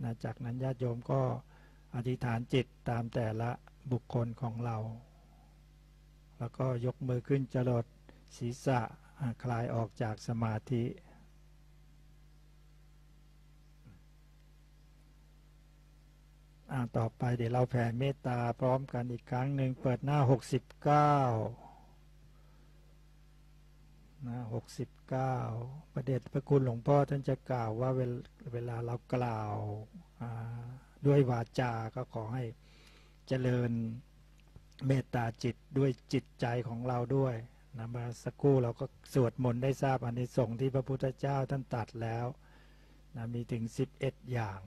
นะจากนั้นญาติโยมก็อธิษฐานจิตตามแต่ละบุคคลของเราแล้วก็ยกมือขึ้นจรดศีรษะคลายออกจากสมาธิต่อไปเดี๋ยวเราแผ่เมตตาพร้อมกันอีกครั้งหนึ่งเปิดหน้าหกสิบเก้าหน้าหกสิบเก้าพระเดชพระคุณหลวงพ่อท่านจะกล่าวว่าเวลาเรากล่าวด้วยวาจาก็ขอให้เจริญเมตตาจิตด้วยจิตใจของเราด้วยนะมาสักครู่เราก็สวดมนต์ได้ทราบอานิสงส์ที่พระพุทธเจ้าท่านตรัสแล้วนะมีถึงสิบเอ็ดอย่าง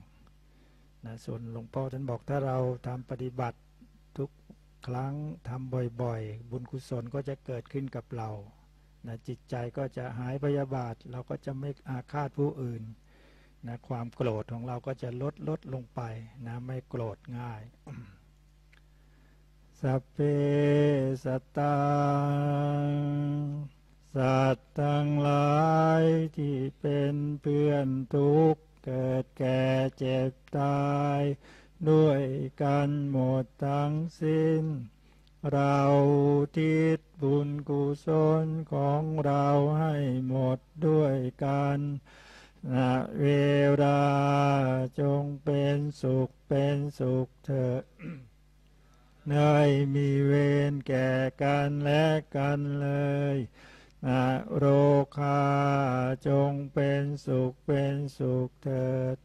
นะส่วนหลวงพ่อท่านบอกถ้าเราทำปฏิบัติทุกครั้งทำบ่อยๆบุญกุศลก็จะเกิดขึ้นกับเรานะจิตใจก็จะหายพยาบาทเราก็จะไม่อาฆาตผู้อื่น นะความโกรธของเราก็จะลดลดลงไปนะไม่โกรธง่าย สัพเพสัตตัง สัตว์ทั้งหลายที่เป็นเพื่อนทุกข์เกิดแก่เจ็บตายด้วยกันหมดทั้งสิ้นเราทิศบุญกุศลของเราให้หมดด้วยกันณเวลาจงเป็นสุขเป็นสุขเถิด ไม่มีเวรแก่กันและกันเลยณโรคาจงเป็นสุขเป็นสุขเถิด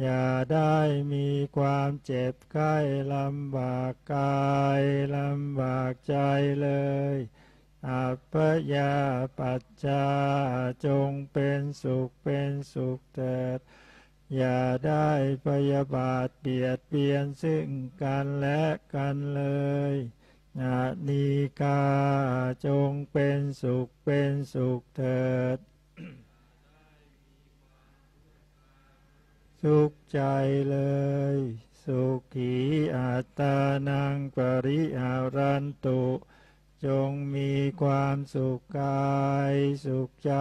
อย่าได้มีความเจ็บไข้ลำบากกายลำบากใจเลยอัปปยาปัจจาจงเป็นสุขเป็นสุขเถิดอย่าได้พยาบาทเบียดเบียนซึ่งกันและกันเลยอานิกาจงเป็นสุขเป็นสุขเถิดสุขใจเลยสุขีอัตตานังปริหารันตุจงมีความสุขกายสุขใจ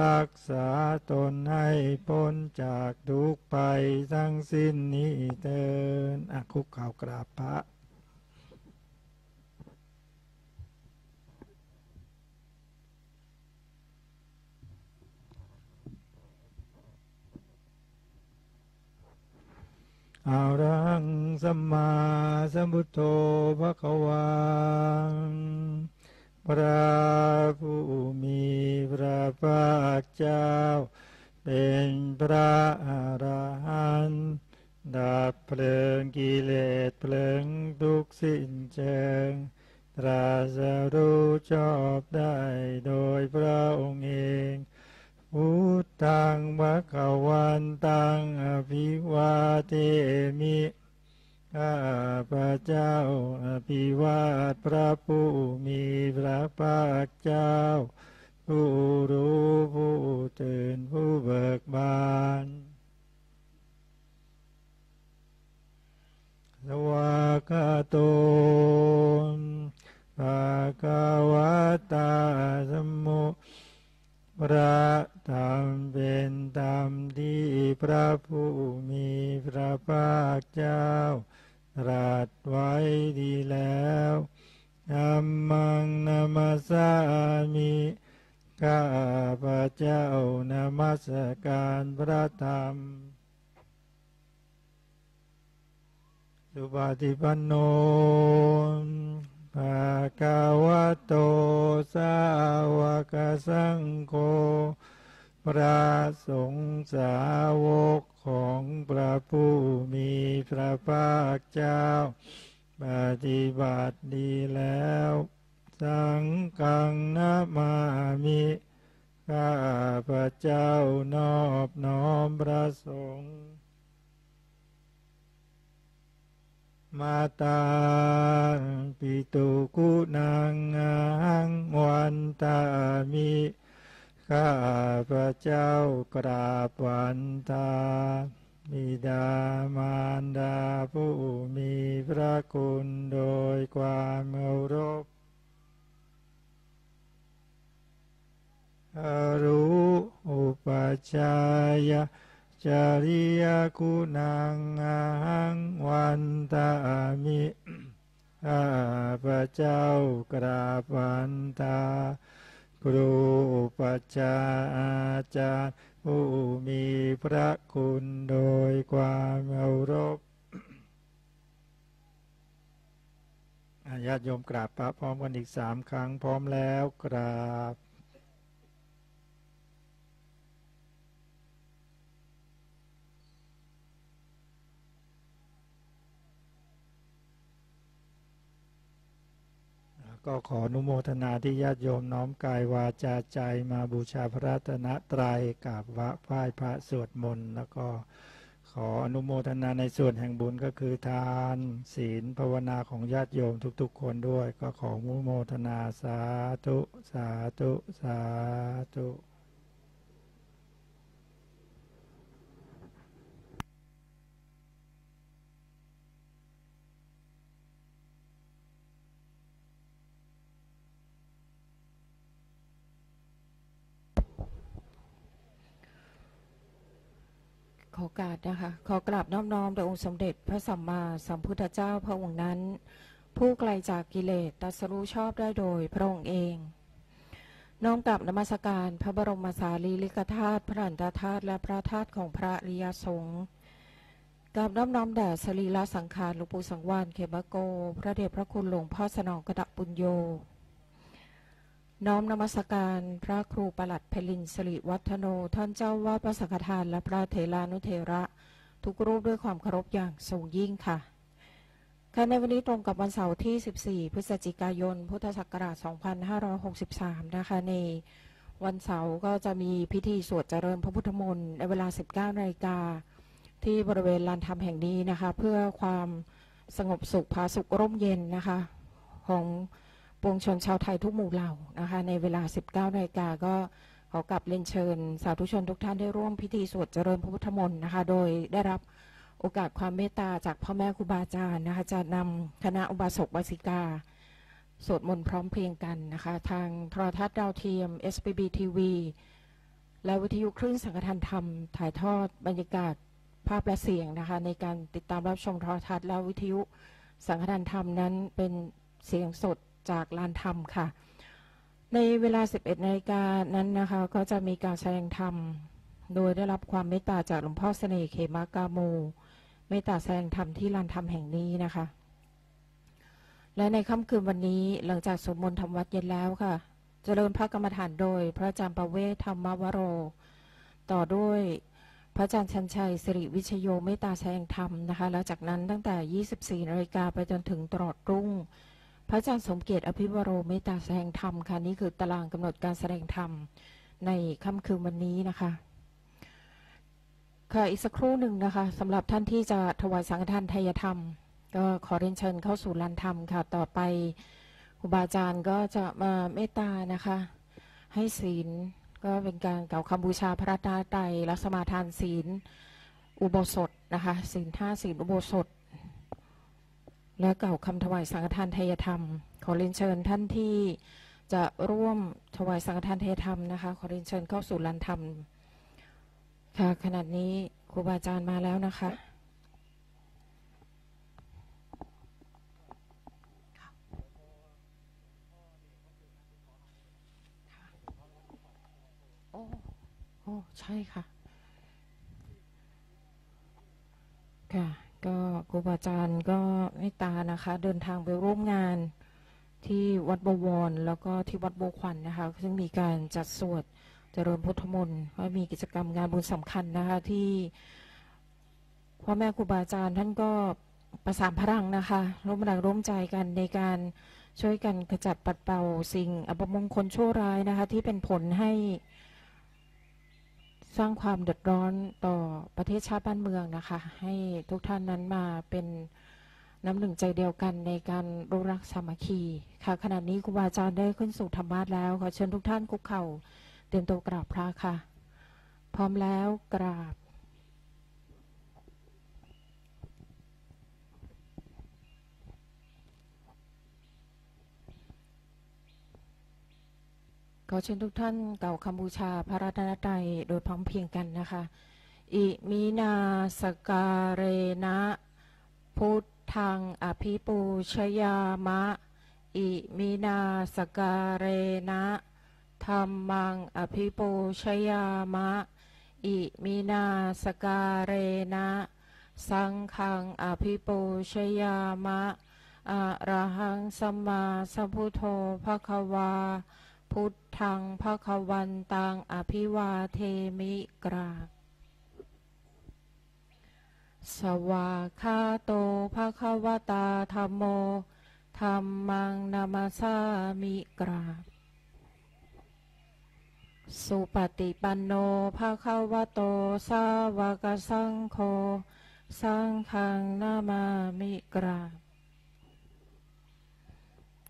รักษาตนให้พ้นจากทุกข์ภัยทั้งสิ้นนี้เถิดอะคุกเข่ากราบพระอะระหังสัมมาสัมพุทโธภะคะวาพระผู้มีพระภาคเจ้าเป็นพระอรหันต์ดับเพลิงกิเลสเพลิงทุกข์สิ้นเชิงตรัสรู้ชอบได้โดยพระองค์เองพุทธังภะคะวันตังอภิวาเทมิข้าพระเจ้าอภิวาทพระผู้มีพระภาคเจ้าผู้รู้ผู้ตื่นผู้เบิกบานสวากาโตภะคะวะตาสัมโมพระธรรมเป็นธรรมที่พระผู้มีพระภาคเจ้าตรัสไว้ดีแล้วธัมมังนะมัสสามิข้าพระเจ้านมัสการพระธรรมสุปฏิปันโนภะคะวะโตสาวกสังโฆพระสงฆ์สาวกของพระผู้มีพระภาคเจ้าปฏิบัติดีแล้วสังฆังนะมามิข้าพระเจ้านอบน้อมพระสงฆ์มาตาปิตุกุณังหังวันตามิข้าพระเจ้ากราบวันตาบิดามารดาผู้มีพระคุณโดยความเคารพอรุอุปัชฌายะจริยคุณังอาหังวันตามิข้าพระเจ้ากราบวันตาครูอุปัชฌาย์อาจารย์ผู้มีพระคุณโดยความเคารพญาติโยมกราบพระพร้อมกันอีกสามครั้งพร้อมแล้วกราบก็ขออนุโมทนาที่ญาติโยมน้อมกายวาจาใจมาบูชาพระรัตนตรัยกราบไหว้พระพระสวดมนต์แล้วก็ขออนุโมทนาในส่วนแห่งบุญก็คือทานศีลภาวนาของญาติโยมทุกๆคนด้วยก็ขออนุโมทนาสาธุสาธุสาธุ ขอการนะคะขอกราบน้อมน้อมแด่องค์สมเด็จพระสัมมาสัมพุทธเจ้าพระองค์นั้นผู้ไกลจากกิเลสตรัสรู้ชอบได้โดยพระองค์เองน้อมกราบนมัสการพระบรมสารีริกธาตุพระอันตธาตุและพระธาตุของพระอริยสงฆ์กราบน้อมน้อมแด่สรีระสังขารหลวงปู่สังวานเขมโกพระเดชพระคุณหลวงพ่อสนองกระดปุญโญน้อมนมัสการพระครูปลัดเพลินสิริวัฒโนท่านเจ้าวาดพระสังฆทานและพระเถรานุเถระทุกรูปด้วยความเคารพอย่างสูงยิ่งค่ะค่ะในวันนี้ตรงกับวันเสาร์ที่สิบสี่พฤศจิกายนพุทธศักราชสองพันห้าร้อยหกสิบสามนะคะในวันเสาร์ก็จะมีพิธีสวดเจริญพระพุทธมนต์ในเวลา สิบเก้านาฬิกาที่บริเวณลานธรรมแห่งนี้นะคะเพื่อความสงบสุขผาสุกร่มเย็นนะคะของปวงชนชาวไทยทุกหมู่เหล่านะคะในเวลา สิบเก้านาฬิกาก็ขอกลับเรียนเชิญสาธุชนทุกท่านได้ร่วมพิธีสวดเจริญพระพุทธมนต์นะคะโดยได้รับโอกาสความเมตตาจากพ่อแม่ครูบาอาจารย์นะคะจะนำคณะอุบาสกอุบาสิกาสวดมนต์พร้อมเพรียงกันนะคะทางโทรทัศน์ดาวเทียม เอส พี บี ที วี และวิทยุคลื่นสังฆทานธรรมถ่ายทอดบรรยากาศภาพและเสียงนะคะในการติดตามรับชมโทรทัศน์และวิทยุสังฆทานธรรมนั้นเป็นเสียงสดจากลานธรรมค่ะในเวลา สิบเอ็ดนาฬิกานั้นนะคะก็จะมีการแสดงธรรมโดยได้รับความเมตตาจากหลวงพ่อเสน่ห์เขมกาโมเมตตาแสดงธรรมที่ลานธรรมแห่งนี้นะคะและในค่ำคืนวันนี้หลังจากสวดมนต์ทำวัดเย็นแล้วค่ะเจริญพระกรรมฐานโดยพระอาจารย์ประเวศธรรมวโรต่อด้วยพระอาจารย์ชันชัยสิริวิชโยเมตตาแสดงธรรมนะคะแล้วจากนั้นตั้งแต่ยี่สิบสี่นาฬิกาไปจนถึงตลอดรุ่งพระอาจารย์สมเกียรติอภิวโรเมตตาแสดงธรรมค่ะนี่คือตารางกำหนดการแสดงธรรมในค่ำคืนวันนี้นะคะค่ะอีกสักครู่หนึ่งนะคะสำหรับท่านที่จะถวายสังฆทานไทยธรรมก็ขอเรียนเชิญเข้าสู่ลานธรรมค่ะต่อไปครูบาอาจารย์ก็จะมาเมตตานะคะให้ศีลก็เป็นการกล่าวคำบูชาพระรัตนตรัยและสมาทานศีลอุโบสถนะคะศีลห้าศีลอุโบสถและกล่าวคำถวายสังฆทานไทยธรรมขอเรียนเชิญท่านที่จะร่วมถวายสังฆทานไทยธรรมนะคะขอเรียนเชิญเข้าสู่ลานธรรมค่ะขณะนี้ครูบาอาจารย์มาแล้วนะคะโอ้โอ้ใช่ค่ะค่ะก็ครูบาอาจารย์ก็เมตตานะคะเดินทางไปร่วมงานที่วัดบวรแล้วก็ที่วัดโบขวัญ น, นะคะซึ่งมีการจัดสวดเจริญพุทธมนต์ก็มีกิจกรรมงานบุญสำคัญนะคะที่พ่อแม่ครูบาอาจารย์ท่านก็ประสานพลังนะคะร่วมแรงร่วมใจกันในการช่วยกันกระจัดปัดเป่าสิ่งอัปมงคลชั่วร้ายนะคะที่เป็นผลให้สร้างความเดือดร้อนต่อประเทศชาติบ้านเมืองนะคะให้ทุกท่านนั้นมาเป็นน้ำหนึ่งใจเดียวกันในการรู้รักสามัคคีค่ะขณะนี้ครูบาอาจารย์ได้ขึ้นสู่ธรรมะแล้วขอเชิญทุกท่านคุกเข่าเตรียมตัวกราบพระค่ะพร้อมแล้วกราบขอเชิญทุกท่านกล่าวคำบูชาพระรัตนตรัยโดยพร้อมเพรียงกันนะคะอิมินาสการนะพุทธังอภิปูชยามะอิมินาสการนะธัมมังอภิปูชยามะอิมินาสการนะสังฆังอภิปูชยามะอะระหังสัมมาสัมพุทโธภควาพุทธังภคะวันตังอภิวาเทมิกราสวาคาโตภคะวตาธัมโมธัมมังนามาสามิกราสุปฏิปันโนภคะวโตสาวกสังโฆสังฆังนามามิกรา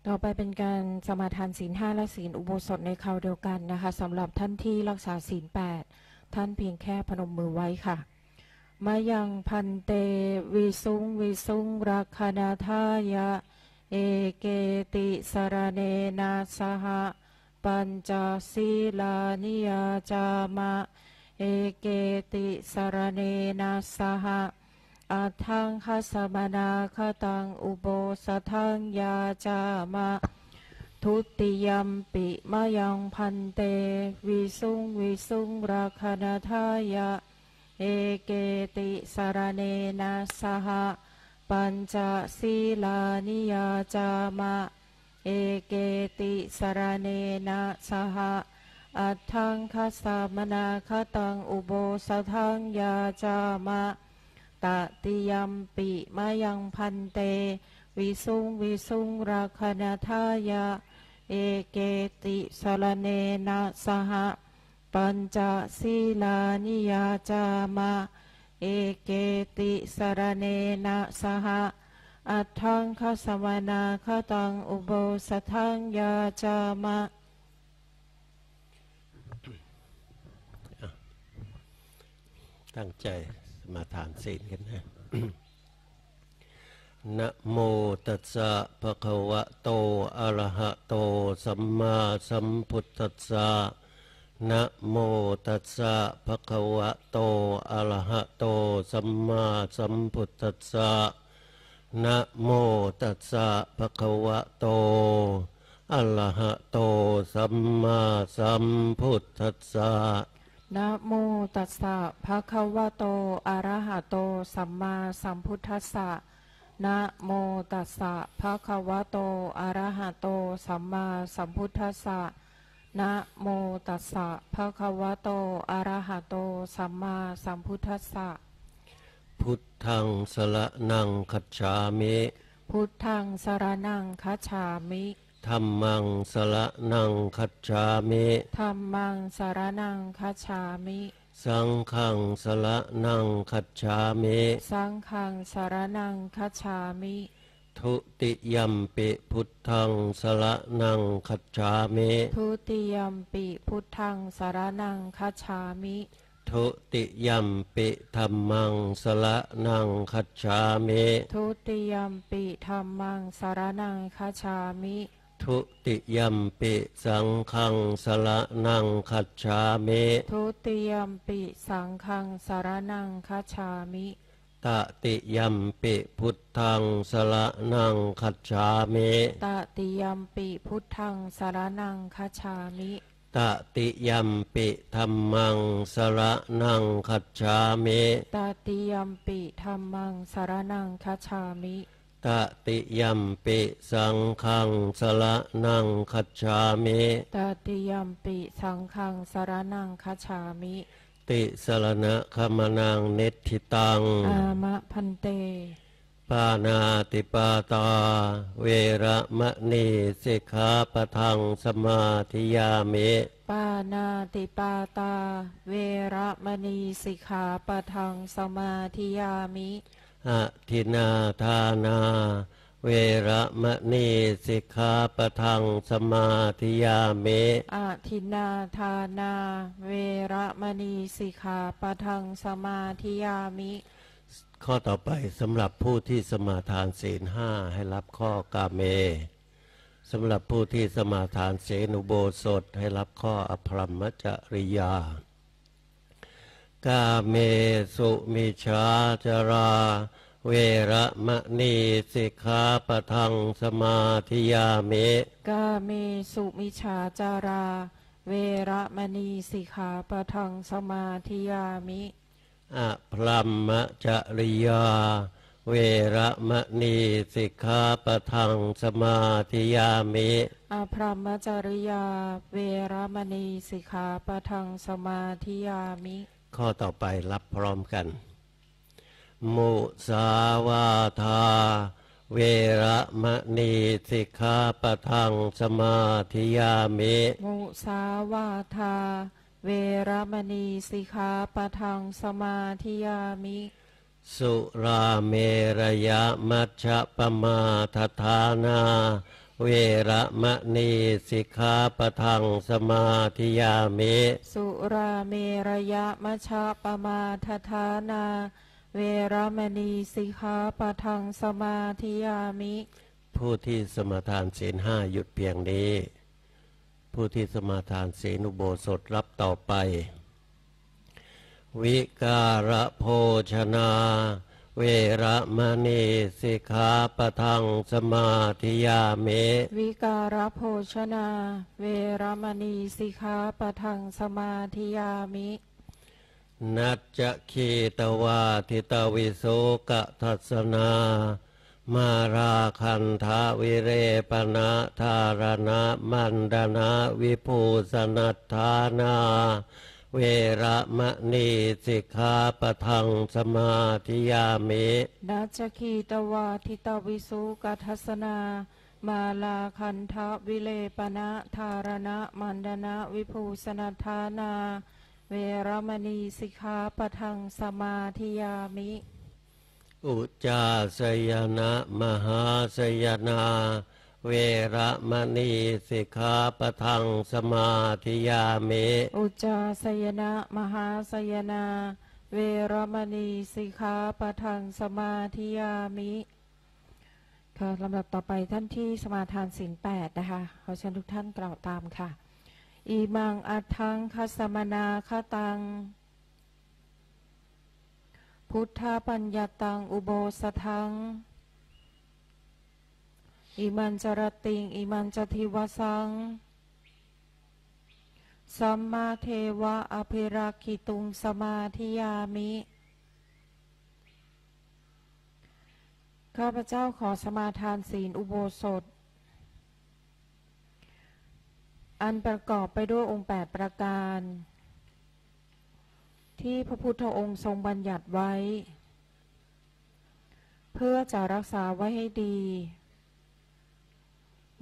ต่อไปเป็นการสมาทานศีลห้าและศีลอุโบสถในคราวเดียวกันนะคะสำหรับท่านที่รักษาศีลแปดท่านเพียงแค่พนมมือไว้ค่ะมายังพันเตวิสุงวิสุงรักขณาทายะเอเกติสารเนนาสหะปัญจศีลานิยจามะ เอเกติสรเนนะสหะอัฏฐังคัสสมนาคตังอุโบสถังยาจามะทุติยัมปิมะยังพันเตวิสุงวิสุงราคณทายะเอเกติสรเนนะสหะปัญจศีลานิยาจามะเอเกติสรเนนะสหะอัฏฐังคัสสมนาคตังอุโบสถังยาจามะตติยัมปิมะยังพันเตวิสุงวิสุงราคณทายะเอเกติสรเนนะสหะปัญจศีลานิยาจามะเอเกติสรเนนะสหะอัฏฐังคัสสมนาคตังอุโบสถังยาจามะตั้งใจมาทานศีลกันนะ นะโมตัสสะภะคะวะโตอะระหะโตสัมมาสัมพุทธัสสะนะโมตัสสะภะคะวะโตอะระหะโตสัมมาสัมพุทธัสสะนะโมตัสสะภะคะวะโตอะระหะโตสัมมาสัมพุทธัสสะนะโมตัสสะภะคะวะโตอะระหะโตสัมมาสัมพุทธัสสะนะโมตัสสะภะคะวะโตอะระหะโตสัมมาสัมพุทธัสสะนะโมตัสสะภะคะวะโตอะระหะโตสัมมาสัมพุทธัสสะพุทธังสรณังคัจฉามิพุทธังสรณังคัจฉามิธัมมังสรณังคัจฉามิธัมมังสรณังคัจฉามิสังฆังสรณังคัจฉามิสังฆังสรณังคัจฉามิทุติยัมปิพุทธังสรณังคัจฉามิทุติยัมปิพุทธังสรณังคัจฉามิทุติยัมปิธัมมังสรณังคัจฉามิทุติยัมปิธัมมังสรณังคัจฉามิทุติยัมปิสังฆังสรณังคัจฉามิทุติยัมปิสังฆังสรณังคัจฉามิตติยัมปิพุทธังสรณังคัจฉามิตติยัมปิพุทธังสรณังคัจฉามิตติยัมปิธัมมังสรณังคัจฉามิตติยัมปิธัมมังสรณังคัจฉามิตติยัมปิสังฆังสรณังคัจฉามิตติยัมปิสังฆังสรณังคัจฉามิติสรณคมนังเนธิตังอามะพันเตปานาติปาตาเวระมะณีสิกขาปะทังสมาธิยามิปานาติปาตาเวระมะณีสิกขาปะทังสมาธิยามิอะทินาทานาเวระมะณีสิกขาปะทังสมาธิยามิอะทินาทานาเวระมะณีสิกขาปะทังสมาธิยามิข้อต่อไปสำหรับผู้ที่สมาทานศีลห้าให้รับข้อกาเมสำหรับผู้ที่สมาทานศีลอุโบสถให้รับข้ออภรรมจริยากาเมสุมิจฉาจาราเวระมะณีสิกขาปะทังสมาธิยามิกาเมสุมิจฉาจาราเวระมะณีสิกขาปะทังสมาธิยามิอภรรมจริยาเวระมะณีสิกขาปะทังสมาธิยามิอภรรมจริยาเวระมะณีสิกขาปะทังสมาธิยามิข้อต่อไปรับพร้อมกันมุสาวาทาเวระมะณีสิกขาปะทังสมาธิยามิมุสาวาทาเวระมะณีสิกขาปะทังสมาธิยามิสุราเมรยะมัชฌะปมาทฐานาเวระมะณีสิกขาปะทังสมาธิยามิสุราเมรยะมัชฌะปมาทฐานาเวระมะณีสิกขาปะทังสมาธิยามิผู้ที่สมาทานศีลห้าหยุดเพียงนี้ผู้ที่สมาทานศีลอุโบสถรับต่อไป วิการโภชนาเวรมณีสิกขาปะทังสมาธิยามิวิการโภชนาเวรมณีสิกขาปะทังสมาธิยามินัจจคีตวาทิตวิโสกทัสสนามาราคันทะวิเรปนะธารณะมันดนะวิภูสนัฏฐานาเวรมณีสิกขาปะทังสมาธิยามินัจจคีตวาทิตวิโสกทัสสนามาลาคันทะวิเลปนะธารณะมันดนะวิภูสนัฏฐานาเวรมณีสิกขาปะทังสมาธิยามิอุจจาสยนะมหาสยนาเวรมณีสิกขาปะทังสมาธิยามิอุจจาสยนะมหาสยนาเวรมณีสิกขาปะทังสมาธิยามิค่ะลำดับต่อไปท่านที่สมาทานศีลแปดนะคะขอเชิญทุกท่านกล่าวตามค่ะอิมังอัฏถังคัสสมนาคตังพุทธปัญญตังอุโบสถังอิมันจรติงอิมันจทิวสังสัมมาเทวะอภิรักขิตุงสมาธิยามิข้าพเจ้าขอสมาทานศีลอุโบสถอันประกอบไปด้วยองค์แปดประการที่พระพุทธองค์ทรงบัญญัติไว้เพื่อจะรักษาไว้ให้ดี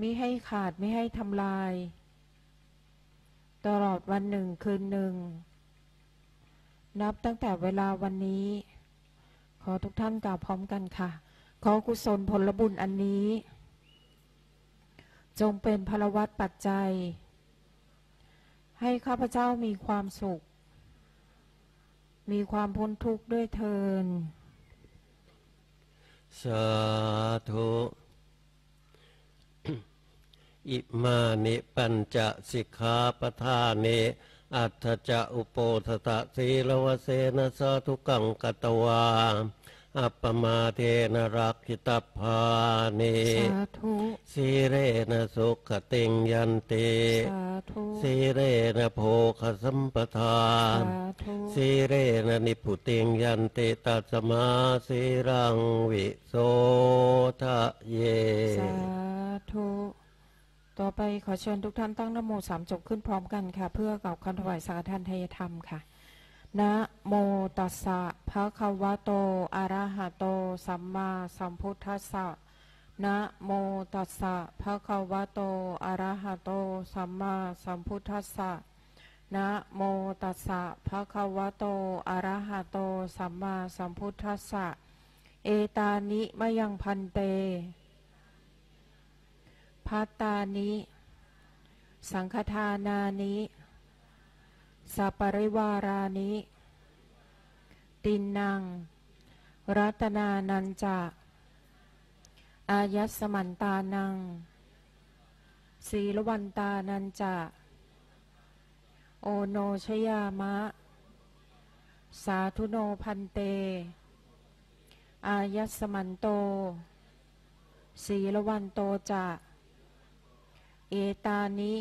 มิให้ขาดไม่ให้ทำลายตลอดวันหนึ่งคืนหนึ่งนับตั้งแต่เวลาวันนี้ขอทุกท่านกล่าวพร้อมกันค่ะขอกุศลผลบุญอันนี้จงเป็นพลวัตปัจจัยให้ข้าพเจ้ามีความสุขมีความพ้นทุกข์ด้วยเทินสาธุอิมานิปัญจสิกขาปทานิอัฏฐจะอุปโปทตะสีลวเสนะสาธุกังกตวาอัปปมาเทนรักขิตพานิสีเรนะสุขติงยันติสีเรนะโภคสัมปทานสีเรนะนิพุติงยันติตัสมาสีรังวิโสทะเยสาธุต่อไปขอเชิญทุกท่านตั้งนะโมสามจบขึ้นพร้อมกันค่ะเพื่อกล่าวคำถวายสังฆทานไทยธรรมค่ะนะโมตัสสะภะคะวะโตอะระหะโตสัมมาสัมพุทธัสสะนะโมตัสสะภะคะวะโตอะระหะโตสัมมาสัมพุทธัสสะนะโมตัสสะภะคะวะโตอะระหะโตสัมมาสัมพุทธัสสะเอตานิมะยังพันเตภัตตานิสังฆทานานิสัปปริวารานิตินนังรัตนานันจะอายัสมันตานังศีลวันตานันจะโอโนชยามะสาธุโนพันเตอายัสมันโตศีลวันโตจะเอตานิ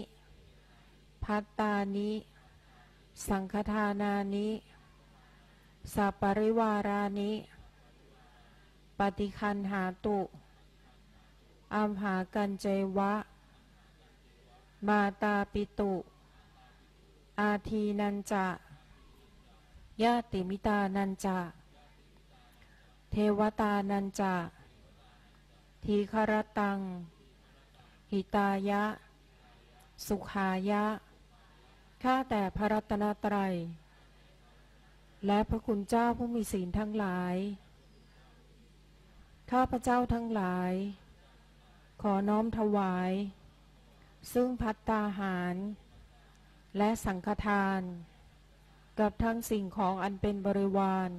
ภัตตานิสังฆทานานิสัปปริวารานิปฏิคันหาตุอัมหากัญเจวะมาตาปิตุอาทีนันจะญาติมิตานันจะเทวตานันจะทีฆรตังหิตายะสุขายะข้าแต่พระรัตนตรัยและพระคุณเจ้าผู้มีศีลทั้งหลายข้าพระเจ้าทั้งหลายขอน้อมถวายซึ่งภัตตาหารและสังฆทานกับทั้งสิ่งของอันเป็นบริวาร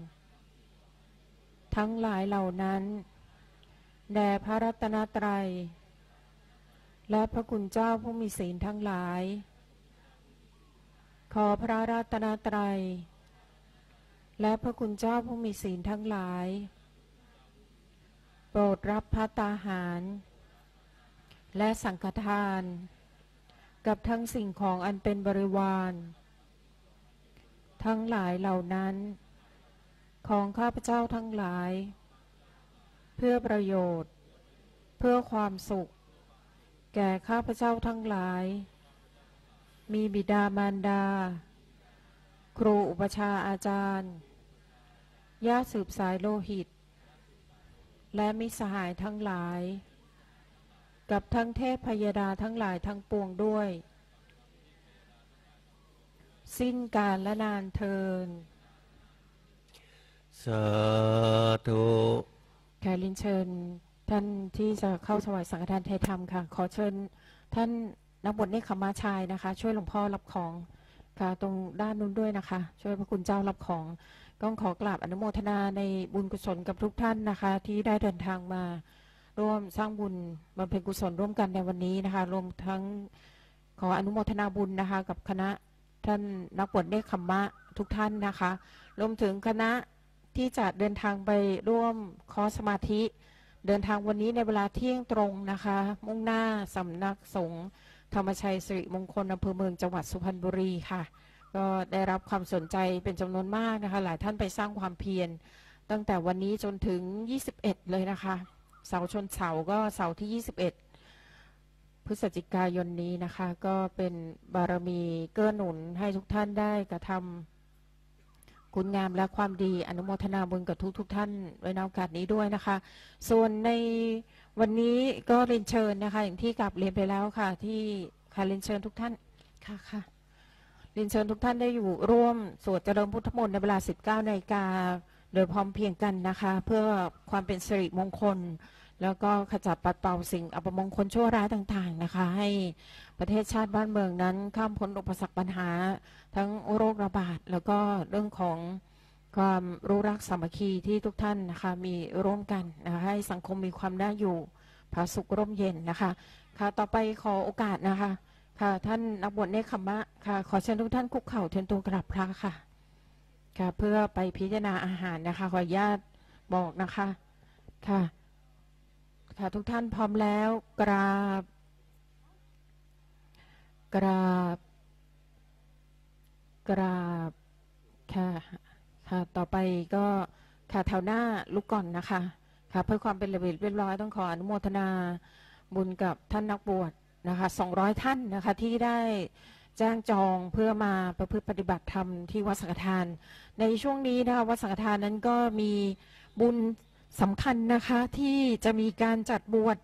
ทั้งหลายเหล่านั้นแด่พระรัตนตรัยและพระคุณเจ้าผู้มีศีลทั้งหลายขอพระรัตนตรัย และพระคุณเจ้าผู้มีศีลทั้งหลายโปรดรับภัตตาหารและสังฆทานกับทั้งสิ่งของอันเป็นบริวารทั้งหลายเหล่านั้นของข้าพเจ้าทั้งหลายเพื่อประโยชน์เพื่อความสุขแก่ข้าพเจ้าทั้งหลายมีบิดามารดาครูอุปชาอาจารย์ญาติสืบสายโลหิตและมิตรสหายทั้งหลายกับทั้งเทพพยดาทั้งหลายทั้งปวงด้วยสิ้นกาลและนานเทินสาธุแขกเชิญท่านที่จะเข้าถวายสังฆทานไตรธรรมค่ะขอเชิญท่านนักบวชเนกขมาชายนะคะช่วยหลวงพ่อรับของค่ะตรงด้านนู้นด้วยนะคะช่วยพระคุณเจ้ารับของก็ขอกราบอนุโมทนาในบุญกุศลกับทุกท่านนะคะที่ได้เดินทางมาร่วมสร้างบุญบำเพ็ญกุศลร่วมกันในวันนี้นะคะรวมทั้งขออนุโมทนาบุญนะคะกับคณะท่านนักบวชเนกขมะทุกท่านนะคะรวมถึงคณะที่จะเดินทางไปร่วมคอสมาธิเดินทางวันนี้ในเวลาเที่ยงตรงนะคะมุ่งหน้าสำนักสงฆ์ธรรมชัยสิริมงคลอำเภอเมืองจังหวัดสุพรรณบุรีค่ะก็ได้รับความสนใจเป็นจำนวนมากนะคะหลายท่านไปสร้างความเพียรตั้งแต่วันนี้จนถึงยี่สิบเอ็ดเลยนะคะเสาร์ชนเสาร์ก็เสาร์ที่ยี่สิบเอ็ดพฤศจิกายนนี้นะคะก็เป็นบารมีเกื้อหนุนให้ทุกท่านได้กระทำคุณงามและความดีอนุโมทนาบุญกับทุกทุกท่านในโอกาสนี้ด้วยนะคะส่วนในวันนี้ก็เรียนเชิญนะคะอย่างที่กลับเรียนไปแล้วค่ะที่ค่ะเรียนเชิญทุกท่านค่ะค่ะเรียนเชิญทุกท่านได้อยู่ร่วมสวดเจริญพุทธมนต์ในเวลา สิบเก้านาฬิกาโดยพร้อมเพียงกันนะคะเพื่อความเป็นสิริมงคลแล้วก็ขจัดปัดเป่าสิ่งอัปมงคลชั่วร้ายต่างๆนะคะให้ประเทศชาติบ้านเมืองนั้นข้ามพ้นอุปสรรคปัญหาทั้งโรคระบาดแล้วก็เรื่องของความรู้รักสามัคคีที่ทุกท่านนะคะมีร่วมกันนะคะให้สังคมมีความน่าอยู่ผาสุกร่มเย็นนะคะค่ะต่อไปขอโอกาสนะคะค่ะท่านนักบวชเนกขมะค่ะขอเชิญทุกท่านคุกเข่าเทียนตัวกราบพระค่ะค่ะเพื่อไปพิจารณาอาหารนะคะขออนุญาตบอกนะคะค่ะค่ะทุกท่านพร้อมแล้วกราบกราบกราบค่ะค่ะต่อไปก็ค่ะแถวหน้าลุกก่อนนะคะค่ะเพื่อความเป็นระเบียบเรียบร้อยต้องขออนุโมทนาบุญกับท่านนักบวชนะคะสองร้อยท่านนะคะที่ได้แจ้งจองเพื่อมาประพฤติปฏิบัติธรรมที่วัดสังฆทานในช่วงนี้นะคะวัดสังฆทานนั้นก็มีบุญสำคัญนะคะที่จะมีการจัดบวช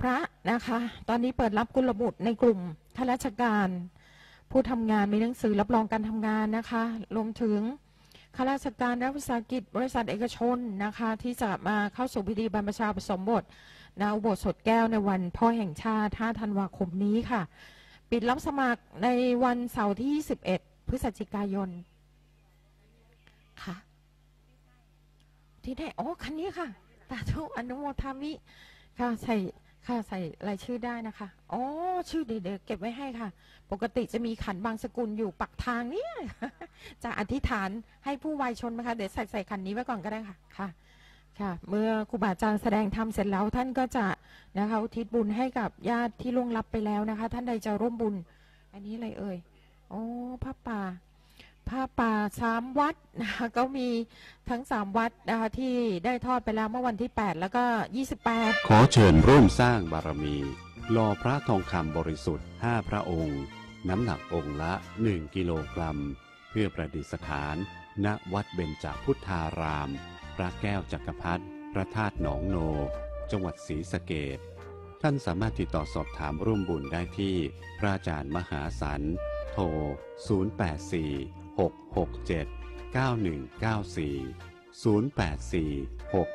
พระนะคะตอนนี้เปิดรับกุลบุตรในกลุ่มข้าราชการผู้ทำงานมีหนังสือรับรองการทำงานนะคะรวมถึงข้าราชการรัฐวิสาหกิจบริษัทเอกชนนะคะที่จะมาเข้าสู่พิธีบรรพชาอุปสมบทณอุโบสถแก้วในวันพ่อแห่งชาติห้าธันวาคมนี้ค่ะปิดรับสมัครในวันเสาร์ที่ยี่สิบเอ็ดพฤศจิกายนค่ะที่ได้อ๋อคันนี้ค่ะตาทุอนุโมทามิค่ะใส่ค่ะใส่รายชื่อได้นะคะอ๋อชื่อเด็กๆเก็บไว้ให้ค่ะปกติจะมีขันบางสกุลอยู่ปักทางเนี่ยจะอธิษฐานให้ผู้วายชนนะคะเดี๋ยวใส่ใส่ขันนี้ไว้ก่อนก็ได้ค่ะค่ะค่ะเมื่อครูบาอาจารย์แสดงธรรมเสร็จแล้วท่านก็จะนะคะอุทิศบุญให้กับญาติที่ล่วงลับไปแล้วนะคะท่านใดจะร่วมบุญอันนี้อะไรเอ่ยโอ้ผ้าป่าผ้าป่าสามวัดนะคะก็มีทั้งสามวัดนะคะที่ได้ทอดไปแล้วเมื่อวันที่แปดแล้วก็ยี่สิบแปดขอเชิญร่วมสร้างบารมีหล่อพระทองคำบริสุทธิ์ห้าพระองค์น้ำหนักองค์ละหนึ่งกิโลกรัมเพื่อประดิษฐานณวัดเบญจพุทธารามพระแก้วจักรพรรดิพระธาตุหนองโนจังหวัดศรีสะเกษท่านสามารถติดต่อสอบถามร่วมบุญได้ที่พระอาจารย์มหาสันโทรศูนย์ แปด สี่ หก หก เจ็ด เก้า หนึ่ง เก้า สี่ ศูนย์ แปด สี่ หก